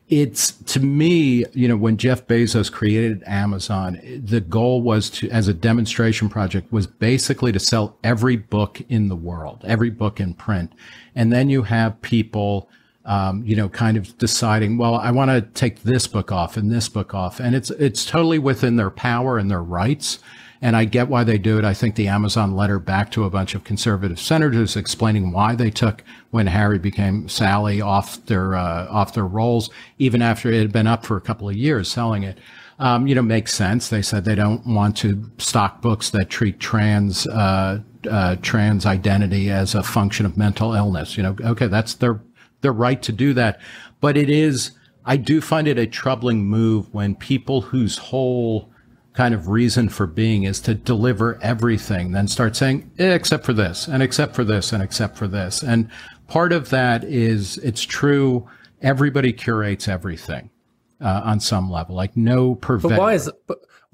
it's, to me, you know, when Jeff Bezos created Amazon, the goal was to, as a demonstration project, was basically to sell every book in the world, every book in print. And then you have people, you know, kind of deciding, well, I want to take this book off and this book off. And it's totally within their power and their rights. And I get why they do it. I think the Amazon letter back to a bunch of conservative senators explaining why they took When Harry Became Sally off their rolls, even after it had been up for a couple of years selling it, you know, makes sense. They said they don't want to stock books that treat trans identity as a function of mental illness. You know, okay, that's their right to do that. But it is, I do find it a troubling move when people whose whole kind of reason for being is to deliver everything then start saying, except for this, and except for this, and except for this. And part of that is, it's true, everybody curates everything on some level, like no preventer.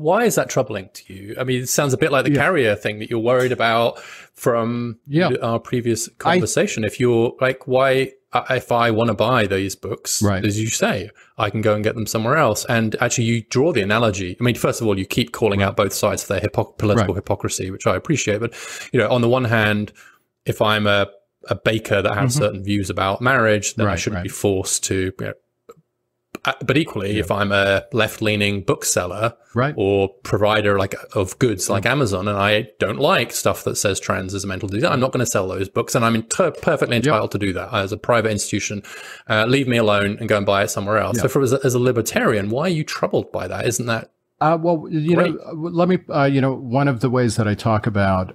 Why is that troubling to you? I mean, it sounds a bit like the carrier thing that you're worried about from our previous conversation. If you're like, why, if I want to buy these books, as you say, I can go and get them somewhere else. And actually, you draw the analogy. I mean, first of all, you keep calling out both sides of their political hypocrisy, which I appreciate. But, you know, on the one hand, if I'm a baker that has certain views about marriage, then I shouldn't be forced to, you know, but equally, if I'm a left-leaning bookseller or provider of goods like Amazon, and I don't like stuff that says trans is a mental disease, I'm not going to sell those books, and I'm perfectly entitled to do that as a private institution. Leave me alone and go and buy it somewhere else. So for, as a libertarian, why are you troubled by that? Isn't that well, you know, let me, you know, one of the ways that I talk about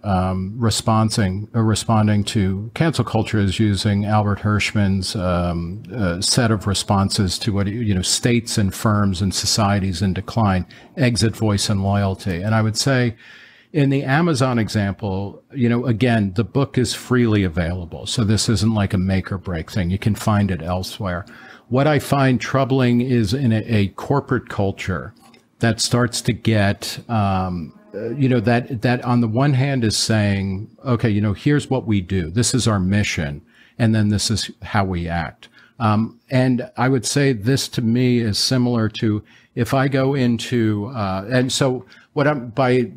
responding to cancel culture is using Albert Hirschman's set of responses to what, you know, states and firms and societies in decline: exit, voice, and loyalty. And I would say, in the Amazon example, you know, again, the book is freely available. So this isn't like a make or break thing. You can find it elsewhere. What I find troubling is in a corporate culture that starts to get, you know, that on the one hand is saying, okay, you know, here's what we do. This is our mission. And then this is how we act. And I would say this to me is similar to if I go into, and so what I'm, by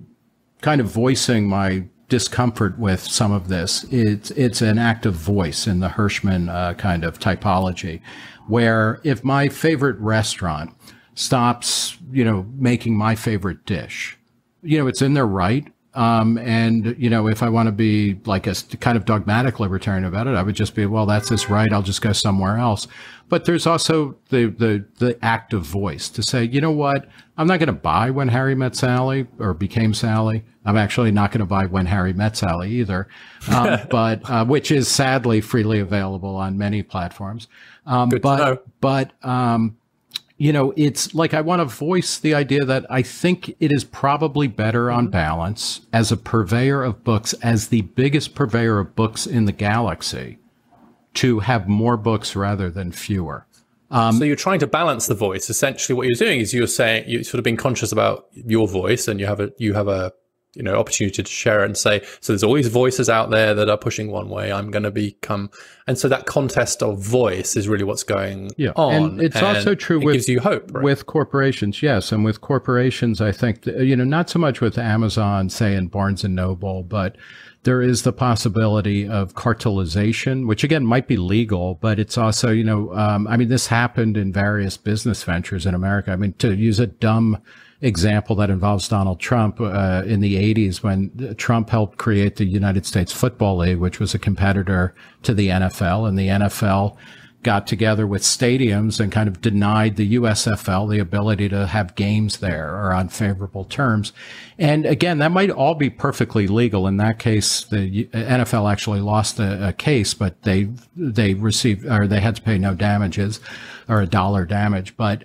kind of voicing my discomfort with some of this, it's an active voice in the Hirschman kind of typology, where if my favorite restaurant stops, you know, making my favorite dish, you know, it's in their right And, you know, if I want to be like a kind of dogmatic libertarian about it, I would just be, well, that's his right, I'll just go somewhere else. But there's also the active voice to say, you know what, I'm not going to buy When Harry Met Sally or Became Sally. I'm actually not going to buy When Harry Met Sally either, but which is sadly freely available on many platforms. You know, it's like I want to voice the idea that I think it is probably better on balance as a purveyor of books, as the biggest purveyor of books in the galaxy, to have more books rather than fewer. So you're trying to balance the voice. Essentially what you're doing is you're saying, you're sort of being conscious about your voice, and you have a you know, opportunity to share it and say, so there's all these voices out there that are pushing one way, I'm going to become, and so that contest of voice is really what's going on. And it's also true with, gives you hope, right? With corporations, yes. And with corporations, I think, you know, not so much with Amazon, say, and Barnes and Noble, but there is the possibility of cartelization, which again might be legal, but it's also, you know, I mean, this happened in various business ventures in America. I mean, to use a dumb example that involves Donald Trump, in the 80s, when Trump helped create the United States Football League, which was a competitor to the NFL, and the NFL got together with stadiums and kind of denied the USFL the ability to have games there or on favorable terms. And again, that might all be perfectly legal. In that case, the NFL actually lost a case, but they received, or they had to pay no damages or $1 damage. But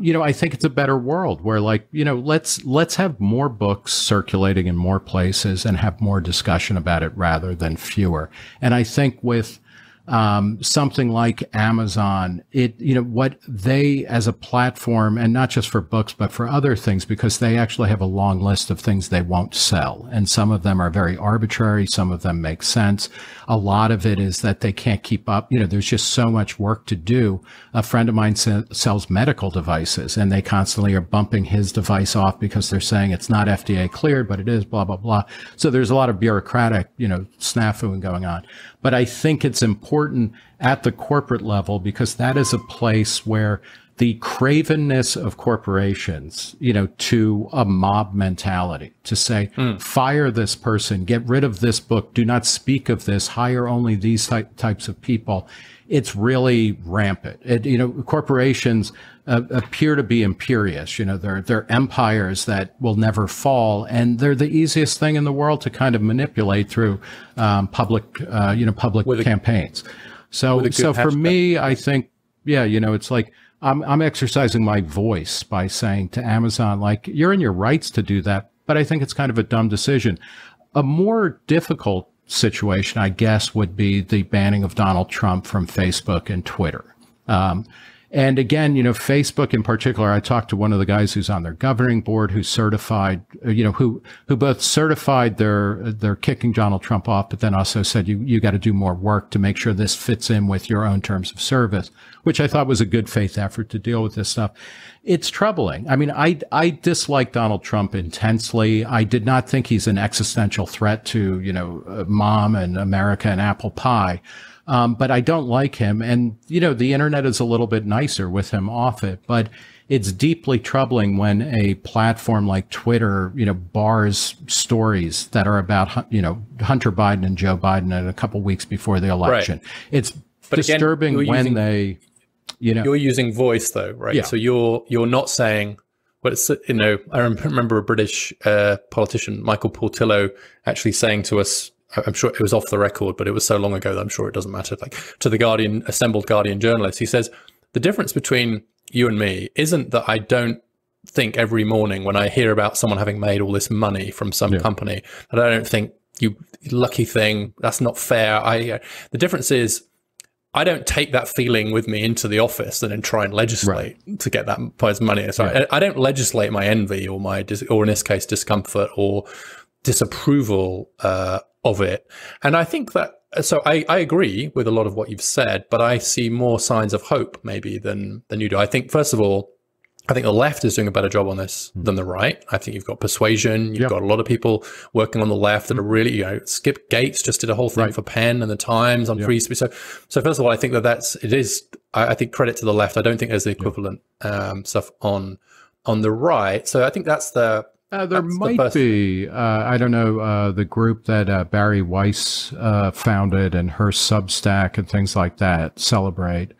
you know, I think it's a better world where, like, you know, let's have more books circulating in more places and have more discussion about it rather than fewer. And I think with something like Amazon, you know, what they as a platform, and not just for books, but for other things, because they actually have a long list of things they won't sell. And some of them are very arbitrary. Some of them make sense. A lot of it is that they can't keep up. You know, there's just so much work to do. A friend of mine sells medical devices, and they constantly are bumping his device off because they're saying it's not FDA cleared, but it is, blah, blah, blah. So there's a lot of bureaucratic, you know, snafu going on. But I think it's important at the corporate level, because that is a place where the cravenness of corporations, you know, to a mob mentality, to say, fire this person, get rid of this book, do not speak of this, hire only these types of people, it's really rampant. You know, corporations appear to be imperious. You know, they're empires that will never fall, and they're the easiest thing in the world to kind of manipulate through public campaigns. So for me, I think, yeah, you know, it's like I'm exercising my voice by saying to Amazon, like, you're in your rights to do that, but I think it's kind of a dumb decision. A more difficult situation, I guess, would be the banning of Donald Trump from Facebook and Twitter. And again, you know, Facebook in particular, I talked to one of the guys who's on their governing board, who certified, you know, who both certified their kicking Donald Trump off, but then also said, you got to do more work to make sure this fits in with your own terms of service, which I thought was a good faith effort to deal with this stuff. It's troubling. I mean, I dislike Donald Trump intensely. I did not think he's an existential threat to, you know, mom and America and apple pie. But I don't like him. And, you know, the internet is a little bit nicer with him off it. But it's deeply troubling when a platform like Twitter, you know, bars stories that are about, you know, Hunter Biden and Joe Biden and a couple weeks before the election. Right. It's disturbing again, when they, you know. You're using voice though, right? Yeah. So you're not saying, but it's, you know, I remember a British politician, Michael Portillo, actually saying to us, I'm sure it was off the record, but it was so long ago that I'm sure it doesn't matter. Like, to the Guardian, assembled Guardian journalists, he says, the difference between you and me isn't that I don't think every morning when I hear about someone having made all this money from some company, that I don't think, you lucky thing, that's not fair. The difference is, I don't take that feeling with me into the office and then try and legislate to get that person's money. So I don't legislate my envy or or in this case, discomfort or disapproval of it. And I think that, so I agree with a lot of what you've said, but I see more signs of hope maybe than you do. I think, first of all, I think the left is doing a better job on this than the right. I think you've got persuasion. You've got a lot of people working on the left that are really, you know, Skip Gates just did a whole thing for Penn and the Times on free speech. So first of all, I think I think credit to the left. I don't think there's the equivalent stuff on the right. So I think that's There might be. I don't know, the group that Barry Weiss founded and her Substack and things like that celebrate,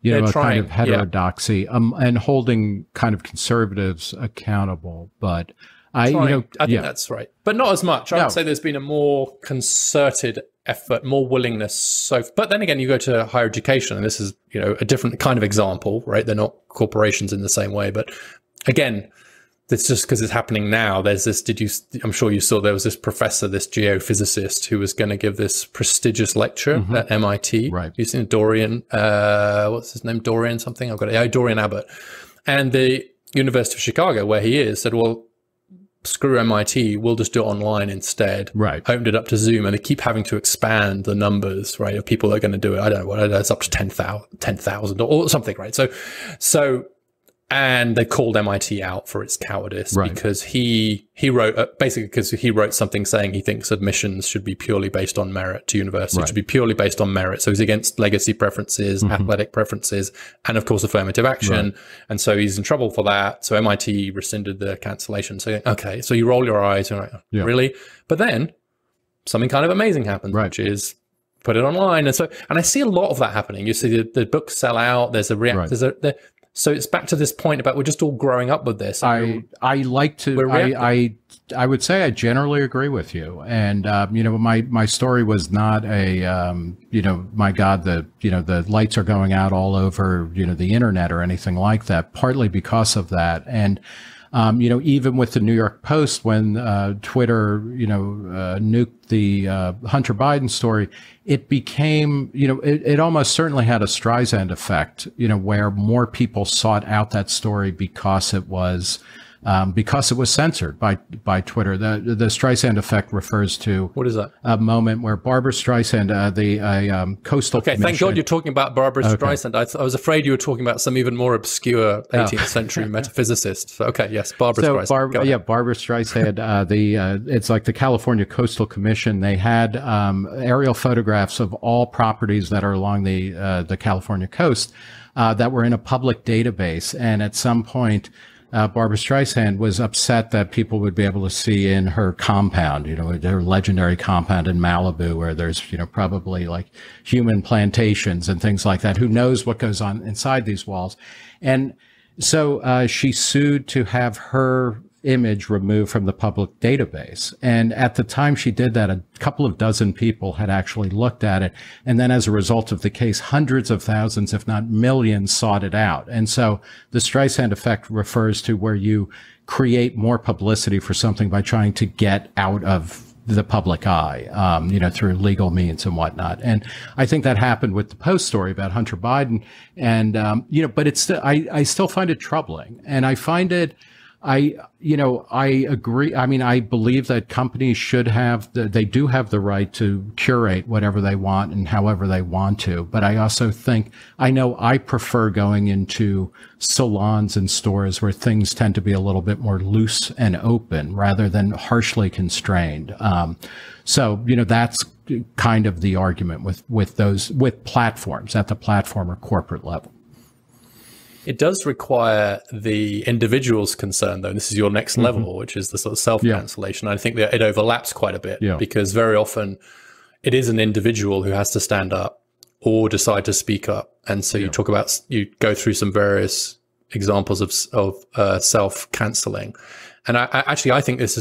you know, a kind of heterodoxy, and holding kind of conservatives accountable. But I think that's right, but not as much. I would say there's been a more concerted effort, more willingness. So, but then again, you go to higher education, and this is, you know, a different kind of example, right? They're not corporations in the same way, but again, it's just because it's happening now. There's this, I'm sure you saw, there was this professor, this geophysicist who was going to give this prestigious lecture at MIT. Right. He's in Dorian, what's his name? Dorian something? I've got it. Dorian Abbott. And the University of Chicago, where he is, said, well, screw MIT, we'll just do it online instead. Right. Opened it up to Zoom, and they keep having to expand the numbers, right, of people that are going to do it. I don't know, it's up to 10,000 or something, right? So and they called MIT out for its cowardice, because he wrote, basically because he wrote something saying he thinks admissions should be purely based on merit to university, should be purely based on merit. So he's against legacy preferences, athletic preferences, and of course affirmative action. Right. And so he's in trouble for that. So MIT rescinded the cancellation. So okay, so you roll your eyes and like, really? But then something kind of amazing happens, which is put it online. And so, and I see a lot of that happening. You see the books sell out. There's a react. There's a so it's back to this point about we're just all growing up with this. I would say I generally agree with you. And you know, my story was not a you know, my God, the lights are going out all over, you know, the internet or anything like that. Partly because of that, and you know, even with the New York Post, when Twitter, you know, nuked the Hunter Biden story, it became, you know, it almost certainly had a Streisand effect, you know, where more people sought out that story because it was censored by Twitter. The Streisand effect refers to, what is that? A moment where Barbra Streisand, coastal. Okay, commission. Thank God you're talking about Barbra Streisand. I was afraid you were talking about some even more obscure 18th century metaphysicist. So, okay, yes, Barbra Streisand. Barbra Streisand. It's like the California Coastal Commission. They had aerial photographs of all properties that are along the California coast that were in a public database, and at some point, Barbra Streisand was upset that people would be able to see in her compound, you know, their legendary compound in Malibu, where there's, you know, probably like human plantations and things like that. Who knows what goes on inside these walls? And so she sued to have her image removed from the public database. And at the time she did that, a couple of dozen people had actually looked at it. And then as a result of the case, hundreds of thousands, if not millions, sought it out. And so the Streisand effect refers to where you create more publicity for something by trying to get out of the public eye, you know, through legal means and whatnot. And I think that happened with the Post story about Hunter Biden. And, you know, but it's, I still find it troubling. And I find it, you know, I agree. I mean, I believe that companies should have, they do have the right to curate whatever they want and however they want to. But I also think, I know I prefer going into salons and stores where things tend to be a little bit more loose and open rather than harshly constrained. So, you know, that's kind of the argument with platforms at the platform or corporate level. It does require the individual's concern, though. This is your next level, which is the sort of self-cancellation. I think that it overlaps quite a bit because very often it is an individual who has to stand up or decide to speak up. And so you talk about, you go through some various examples of self-canceling. And I think this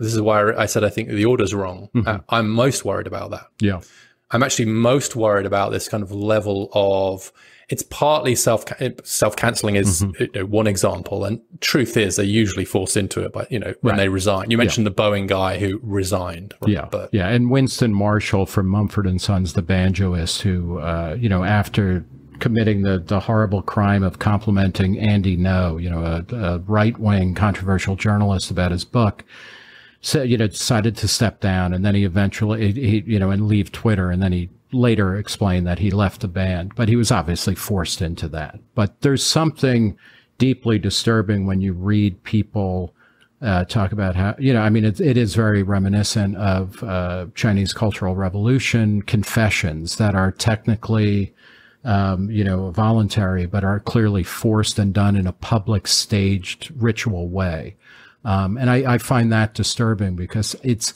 is why I said I think the order's wrong. I'm most worried about that. Yeah. I'm actually most worried about this kind of level of, it's partly self-canceling is one example, and truth is they're usually forced into it by, you know, when they resign. You mentioned the Boeing guy who resigned. Right? Yeah, and Winston Marshall from Mumford & Sons, the banjoist, who, you know, after committing the horrible crime of complimenting Andy No, you know, a right-wing controversial journalist about his book, so, you know, decided to step down, and then he eventually, you know, and leave Twitter, and then he later explained that he left the band, but he was obviously forced into that. But there's something deeply disturbing when you read people talk about how, you know, I mean, it is very reminiscent of Chinese Cultural Revolution confessions that are technically, you know, voluntary, but are clearly forced and done in a public, staged, ritual way. And I find that disturbing because it's,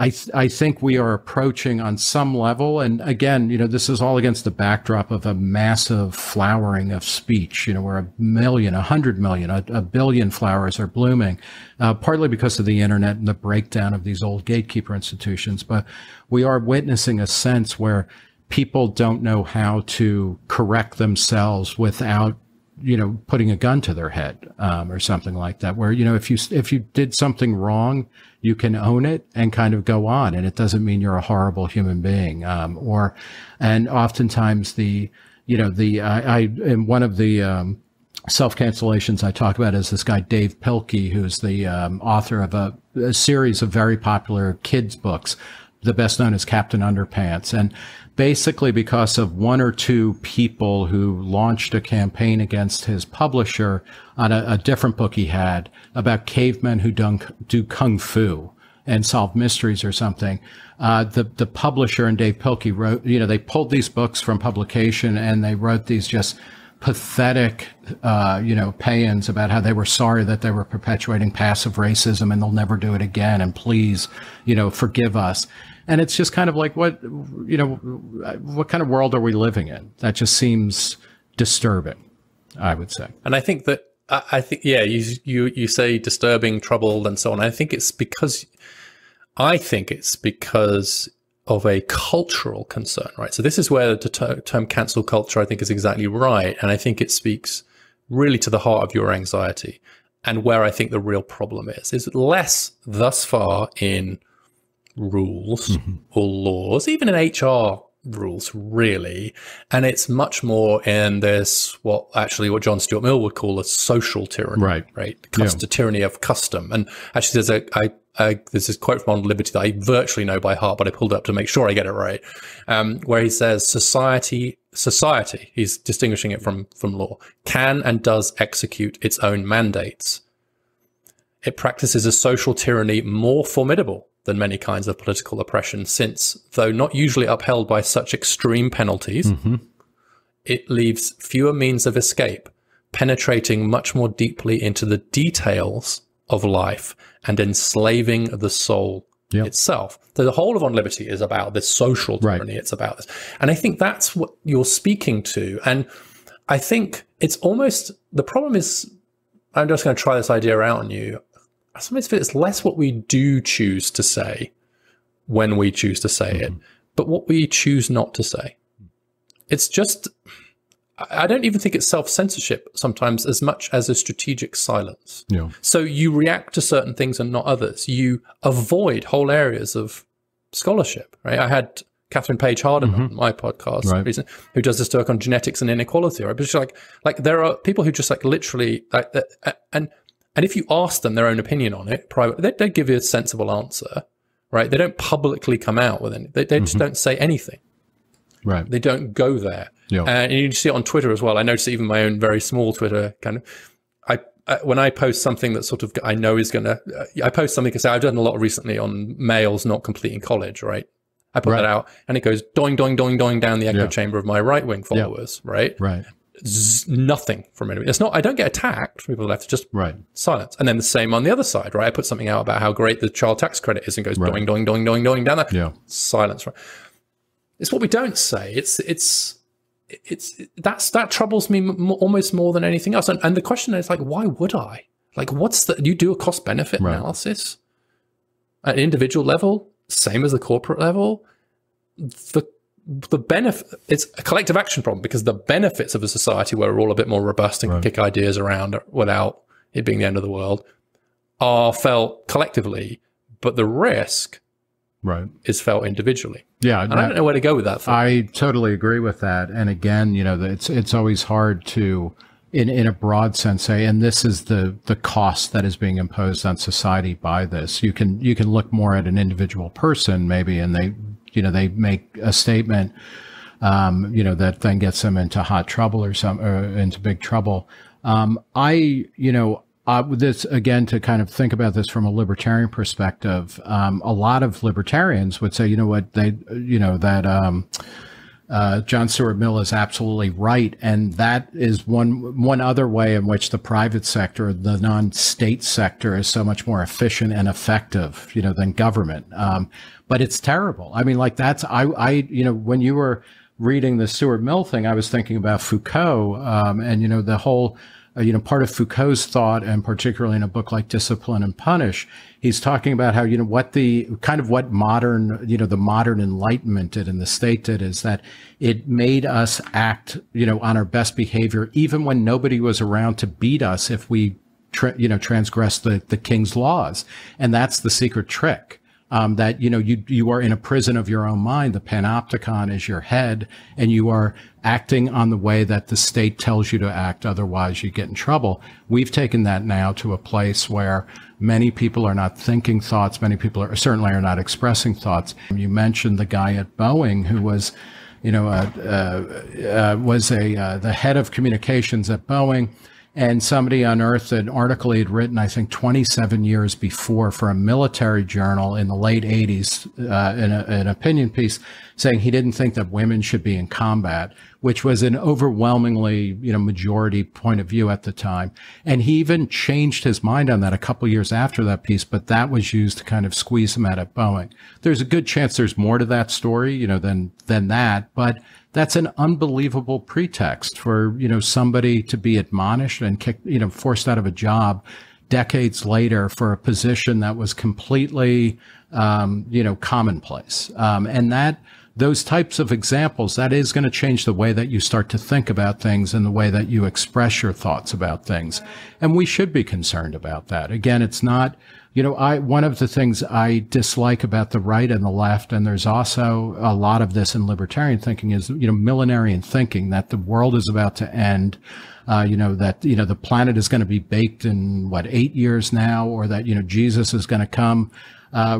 I think we are approaching on some level, and again, you know, this is all against the backdrop of a massive flowering of speech, you know, where 1 million, 100 million, a billion flowers are blooming, partly because of the internet and the breakdown of these old gatekeeper institutions. But we are witnessing a sense where people don't know how to correct themselves without, you know, putting a gun to their head, or something like that, where, you know, if you did something wrong, you can own it and kind of go on. And it doesn't mean you're a horrible human being. And oftentimes the, you know, the, and one of the, self-cancellations I talk about is this guy, Dave Pilkey, who's the, author of a series of very popular kids books, the best known as Captain Underpants. And basically because of one or two people who launched a campaign against his publisher on a different book he had about cavemen who do kung fu and solve mysteries or something, the publisher and Dave Pilkey wrote, you know, they pulled these books from publication and they wrote these just pathetic, you know, pay-ins about how they were sorry that they were perpetuating passive racism and they'll never do it again. And please, you know, forgive us. And it's just kind of like, what, you know, what kind of world are we living in? That just seems disturbing, I would say. And I think that, yeah, you say disturbing, troubled, and so on. I think it's because, of a cultural concern, right? So this is where the term cancel culture, I think, is exactly right. And I think it speaks really to the heart of your anxiety and where I think the real problem is less thus far in rules or laws, even in HR rules, really. And it's much more in this, what John Stuart Mill would call a social tyranny, right? The tyranny of custom. And actually there's there's this quote from On Liberty that I virtually know by heart, but I pulled it up to make sure I get it right, where he says society, he's distinguishing it from law, can and does execute its own mandates. It practices a social tyranny more formidable than many kinds of political oppression since, though not usually upheld by such extreme penalties, it leaves fewer means of escape, penetrating much more deeply into the details of life and enslaving the soul itself. So the whole of On Liberty is about this social tyranny. It's about this. And I think that's what you're speaking to. And I think it's almost, the problem is, I'm just going to try this idea out on you. I sometimes feel it's less what we do choose to say when we choose to say it, but what we choose not to say. It's just, I don't even think it's self-censorship sometimes as much as a strategic silence. So you react to certain things and not others. You avoid whole areas of scholarship, right? I had Catherine Page Harden on my podcast recently, who does this work on genetics and inequality, right? But she's like there are people who just literally, and if you ask them their own opinion on it privately, they'd give you a sensible answer, right? They don't publicly come out with anything. They just don't say anything. Right. They don't go there. And you see it on Twitter as well. I notice even my own very small Twitter kind of, when I post something that sort of, I know is going to, I post something because I've done a lot recently on males not completing college, right? I put that out and it goes doing, doing, doing, doing down the echo chamber of my right-wing followers, right? Right. Nothing from it. It's not, I don't get attacked from people left, just silence. And then the same on the other side, right? I put something out about how great the child tax credit is and goes doing, doing, doing, doing, doing down that silence, right? It's what we don't say. That troubles me almost more than anything else. And the question is like, why would I? Like, what's the, you do a cost benefit analysis at an individual level, same as the corporate level. The benefit, it's a collective action problem because the benefits of a society where we're all a bit more robust and can kick ideas around without it being the end of the world are felt collectively, but the risk is felt individually. And I don't know where to go with that thing. I totally agree with that. And again, you know, it's always hard to, in a broad sense, say, and this is the cost that is being imposed on society by this. You can look more at an individual person maybe, and they, you know, they make a statement, you know, that then gets them into hot trouble or into big trouble. This again, to kind of think about this from a libertarian perspective, a lot of libertarians would say, you know what, John Stuart Mill is absolutely right, and that is one other way in which the private sector, the non-state sector, is so much more efficient and effective, you know, than government. But it's terrible. I mean, like that's I you know, when you were reading the Stuart Mill thing, I was thinking about Foucault, and you know, the whole, you know, part of Foucault's thought, and particularly in a book like Discipline and Punish, he's talking about how, you know, what the kind of what modern, you know, the modern Enlightenment did and the state did is that it made us act, you know, on our best behavior, even when nobody was around to beat us if we, you know, transgressed the king's laws. And that's the secret trick. That, you know, you are in a prison of your own mind. The panopticon is your head, and you are acting on the way that the state tells you to act. Otherwise, you get in trouble. We've taken that now to a place where many people are not thinking thoughts. Many people are certainly are not expressing thoughts. You mentioned the guy at Boeing who was, you know, the head of communications at Boeing. And somebody unearthed an article he had written, I think, 27 years before for a military journal in the late 80s, in an opinion piece, saying he didn't think that women should be in combat, which was an overwhelmingly, you know, majority point of view at the time. And he even changed his mind on that a couple of years after that piece, but that was used to kind of squeeze him out of Boeing. There's a good chance there's more to that story, you know, than that, but that's an unbelievable pretext for, you know, somebody to be admonished and kicked, you know, forced out of a job decades later for a position that was completely, you know, commonplace. And that, those types of examples, that is going to change the way that you start to think about things and the way that you express your thoughts about things. And we should be concerned about that. Again, it's not, you know, one of the things I dislike about the right and the left, and there's also a lot of this in libertarian thinking, is, you know, millenarian thinking that the world is about to end, you know, that, you know, the planet is going to be baked in, what, 8 years now, or that, you know, Jesus is going to come,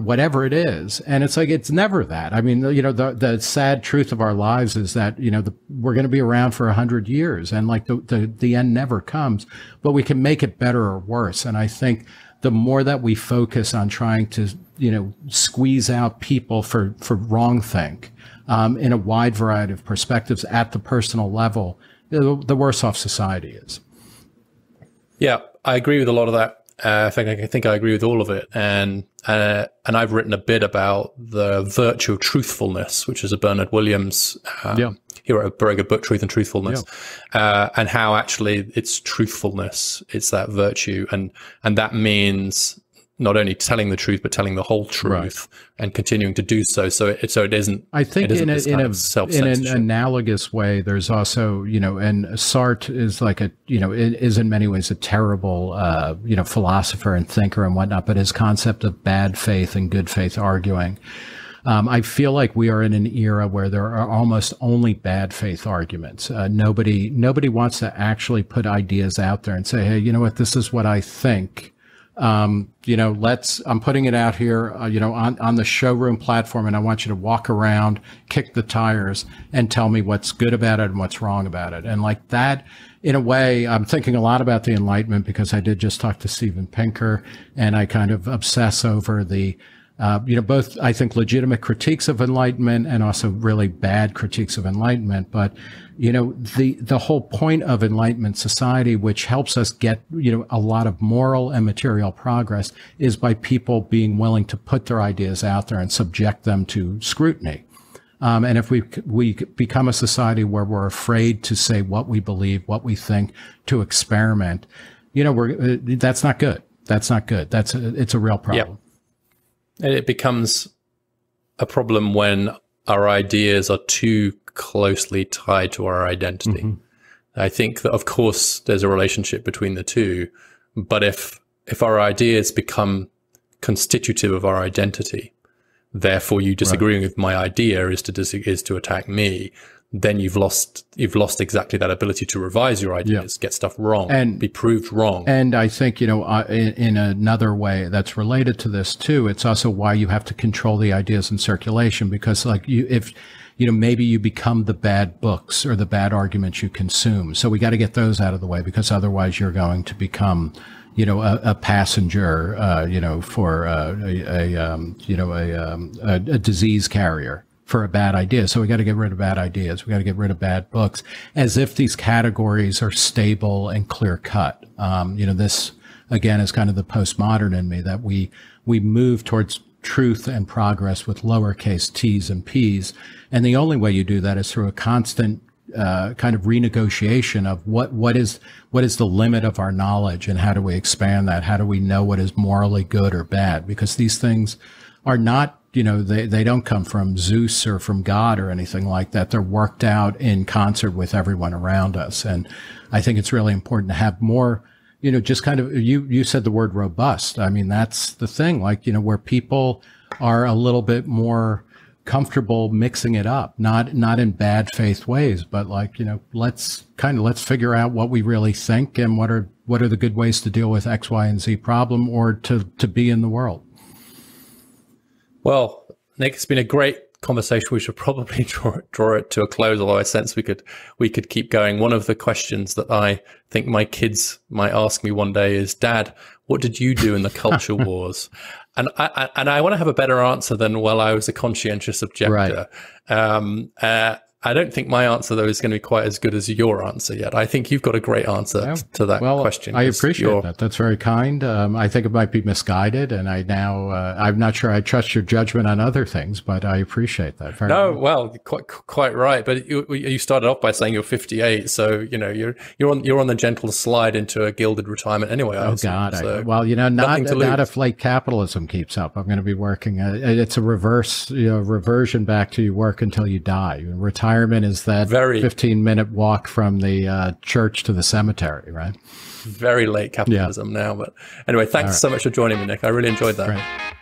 whatever it is. And it's like, it's never that. I mean, you know, the sad truth of our lives is that, you know, we're going to be around for 100 years, and like the end never comes, but we can make it better or worse. And I think the more that we focus on trying to, you know, squeeze out people for wrong think, in a wide variety of perspectives at the personal level, the worse off society is. Yeah, I agree with a lot of that. I think I agree with all of it, and I've written a bit about the virtue of truthfulness, which is a Bernard Williams, he wrote a very good book, Truth and Truthfulness, and how actually it's truthfulness, it's that virtue, and that means not only telling the truth but telling the whole truth, right, and continuing to do so. So it isn't. I think in an analogous way, there's also, you know, and Sartre is like a, you know, is in many ways a terrible you know, philosopher and thinker and whatnot, but his concept of bad faith and good faith arguing. I feel like we are in an era where there are almost only bad faith arguments. Nobody wants to actually put ideas out there and say, hey, you know what, this is what I think. You know, I'm putting it out here, you know, on the showroom platform, and I want you to walk around, kick the tires, and tell me what's good about it and what's wrong about it. And like that, in a way, I'm thinking a lot about the Enlightenment, because I did just talk to Steven Pinker, and I kind of obsess over the, you know, both, I think, legitimate critiques of Enlightenment and also really bad critiques of Enlightenment. But, you know, the whole point of Enlightenment society, which helps us get, you know, a lot of moral and material progress, is by people being willing to put their ideas out there and subject them to scrutiny. And if we become a society where we're afraid to say what we believe, what we think, to experiment, you know, that's not good. That's not good. It's a real problem. Yep. And it becomes a problem when our ideas are too closely tied to our identity. Mm-hmm. I think that, of course, there's a relationship between the two, but if our ideas become constitutive of our identity, therefore you disagreeing with my idea is to attack me, then you've lost exactly that ability to revise your ideas, get stuff wrong, and be proved wrong. And I think, you know, in another way that's related to this too, it's also why you have to control the ideas in circulation, because like you know, maybe you become the bad books or the bad arguments you consume. So we got to get those out of the way, because otherwise you're going to become, you know, a passenger, you know, for a disease carrier for a bad idea. So we got to get rid of bad ideas. We got to get rid of bad books, as if these categories are stable and clear cut. You know, this again is kind of the postmodern in me, that we move towards truth and progress with lowercase t's and p's. And the only way you do that is through a constant kind of renegotiation of what is the limit of our knowledge, and how do we expand that? How do we know what is morally good or bad? Because these things are not, you know, they don't come from Zeus or from God or anything like that. They're worked out in concert with everyone around us. And I think it's really important to have more, you know, just kind of, you said the word robust. I mean, that's the thing, like, you know, where people are a little bit more comfortable mixing it up, not in bad faith ways, but like, you know, let's figure out what we really think and what are the good ways to deal with X, Y, and Z problem, or to be in the world. Well, Nick, it's been a great conversation. We should probably draw it to a close, although I sense we could keep going. One of the questions that I think my kids might ask me one day is, Dad, what did you do in the culture wars? And I want to have a better answer than, well, I was a conscientious objector. Right. I don't think my answer, though, is going to be quite as good as your answer yet. I think you've got a great answer to that question. I appreciate that. That's very kind. I think it might be misguided, and I'm not sure I trust your judgment on other things, but I appreciate that. No, well, quite right. But you started off by saying you're 58, so you know you're on the gentle slide into a gilded retirement anyway. Oh God! So well, you know, not if late capitalism keeps up. I'm going to be working. It's a reverse, you know, reversion back to you work until you die. You retire. Retirement is that 15-minute walk from the church to the cemetery, right? Very late capitalism now. But anyway, thanks so much for joining me, Nick. I really enjoyed that. Right.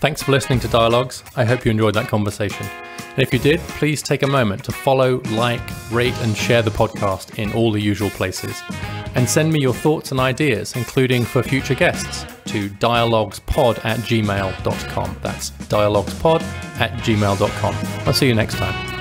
Thanks for listening to Dialogues. I hope you enjoyed that conversation. And if you did, please take a moment to follow, like, rate, and share the podcast in all the usual places. And send me your thoughts and ideas, including for future guests, to dialogespod@gmail.com. That's dialogespod@gmail.com. I'll see you next time.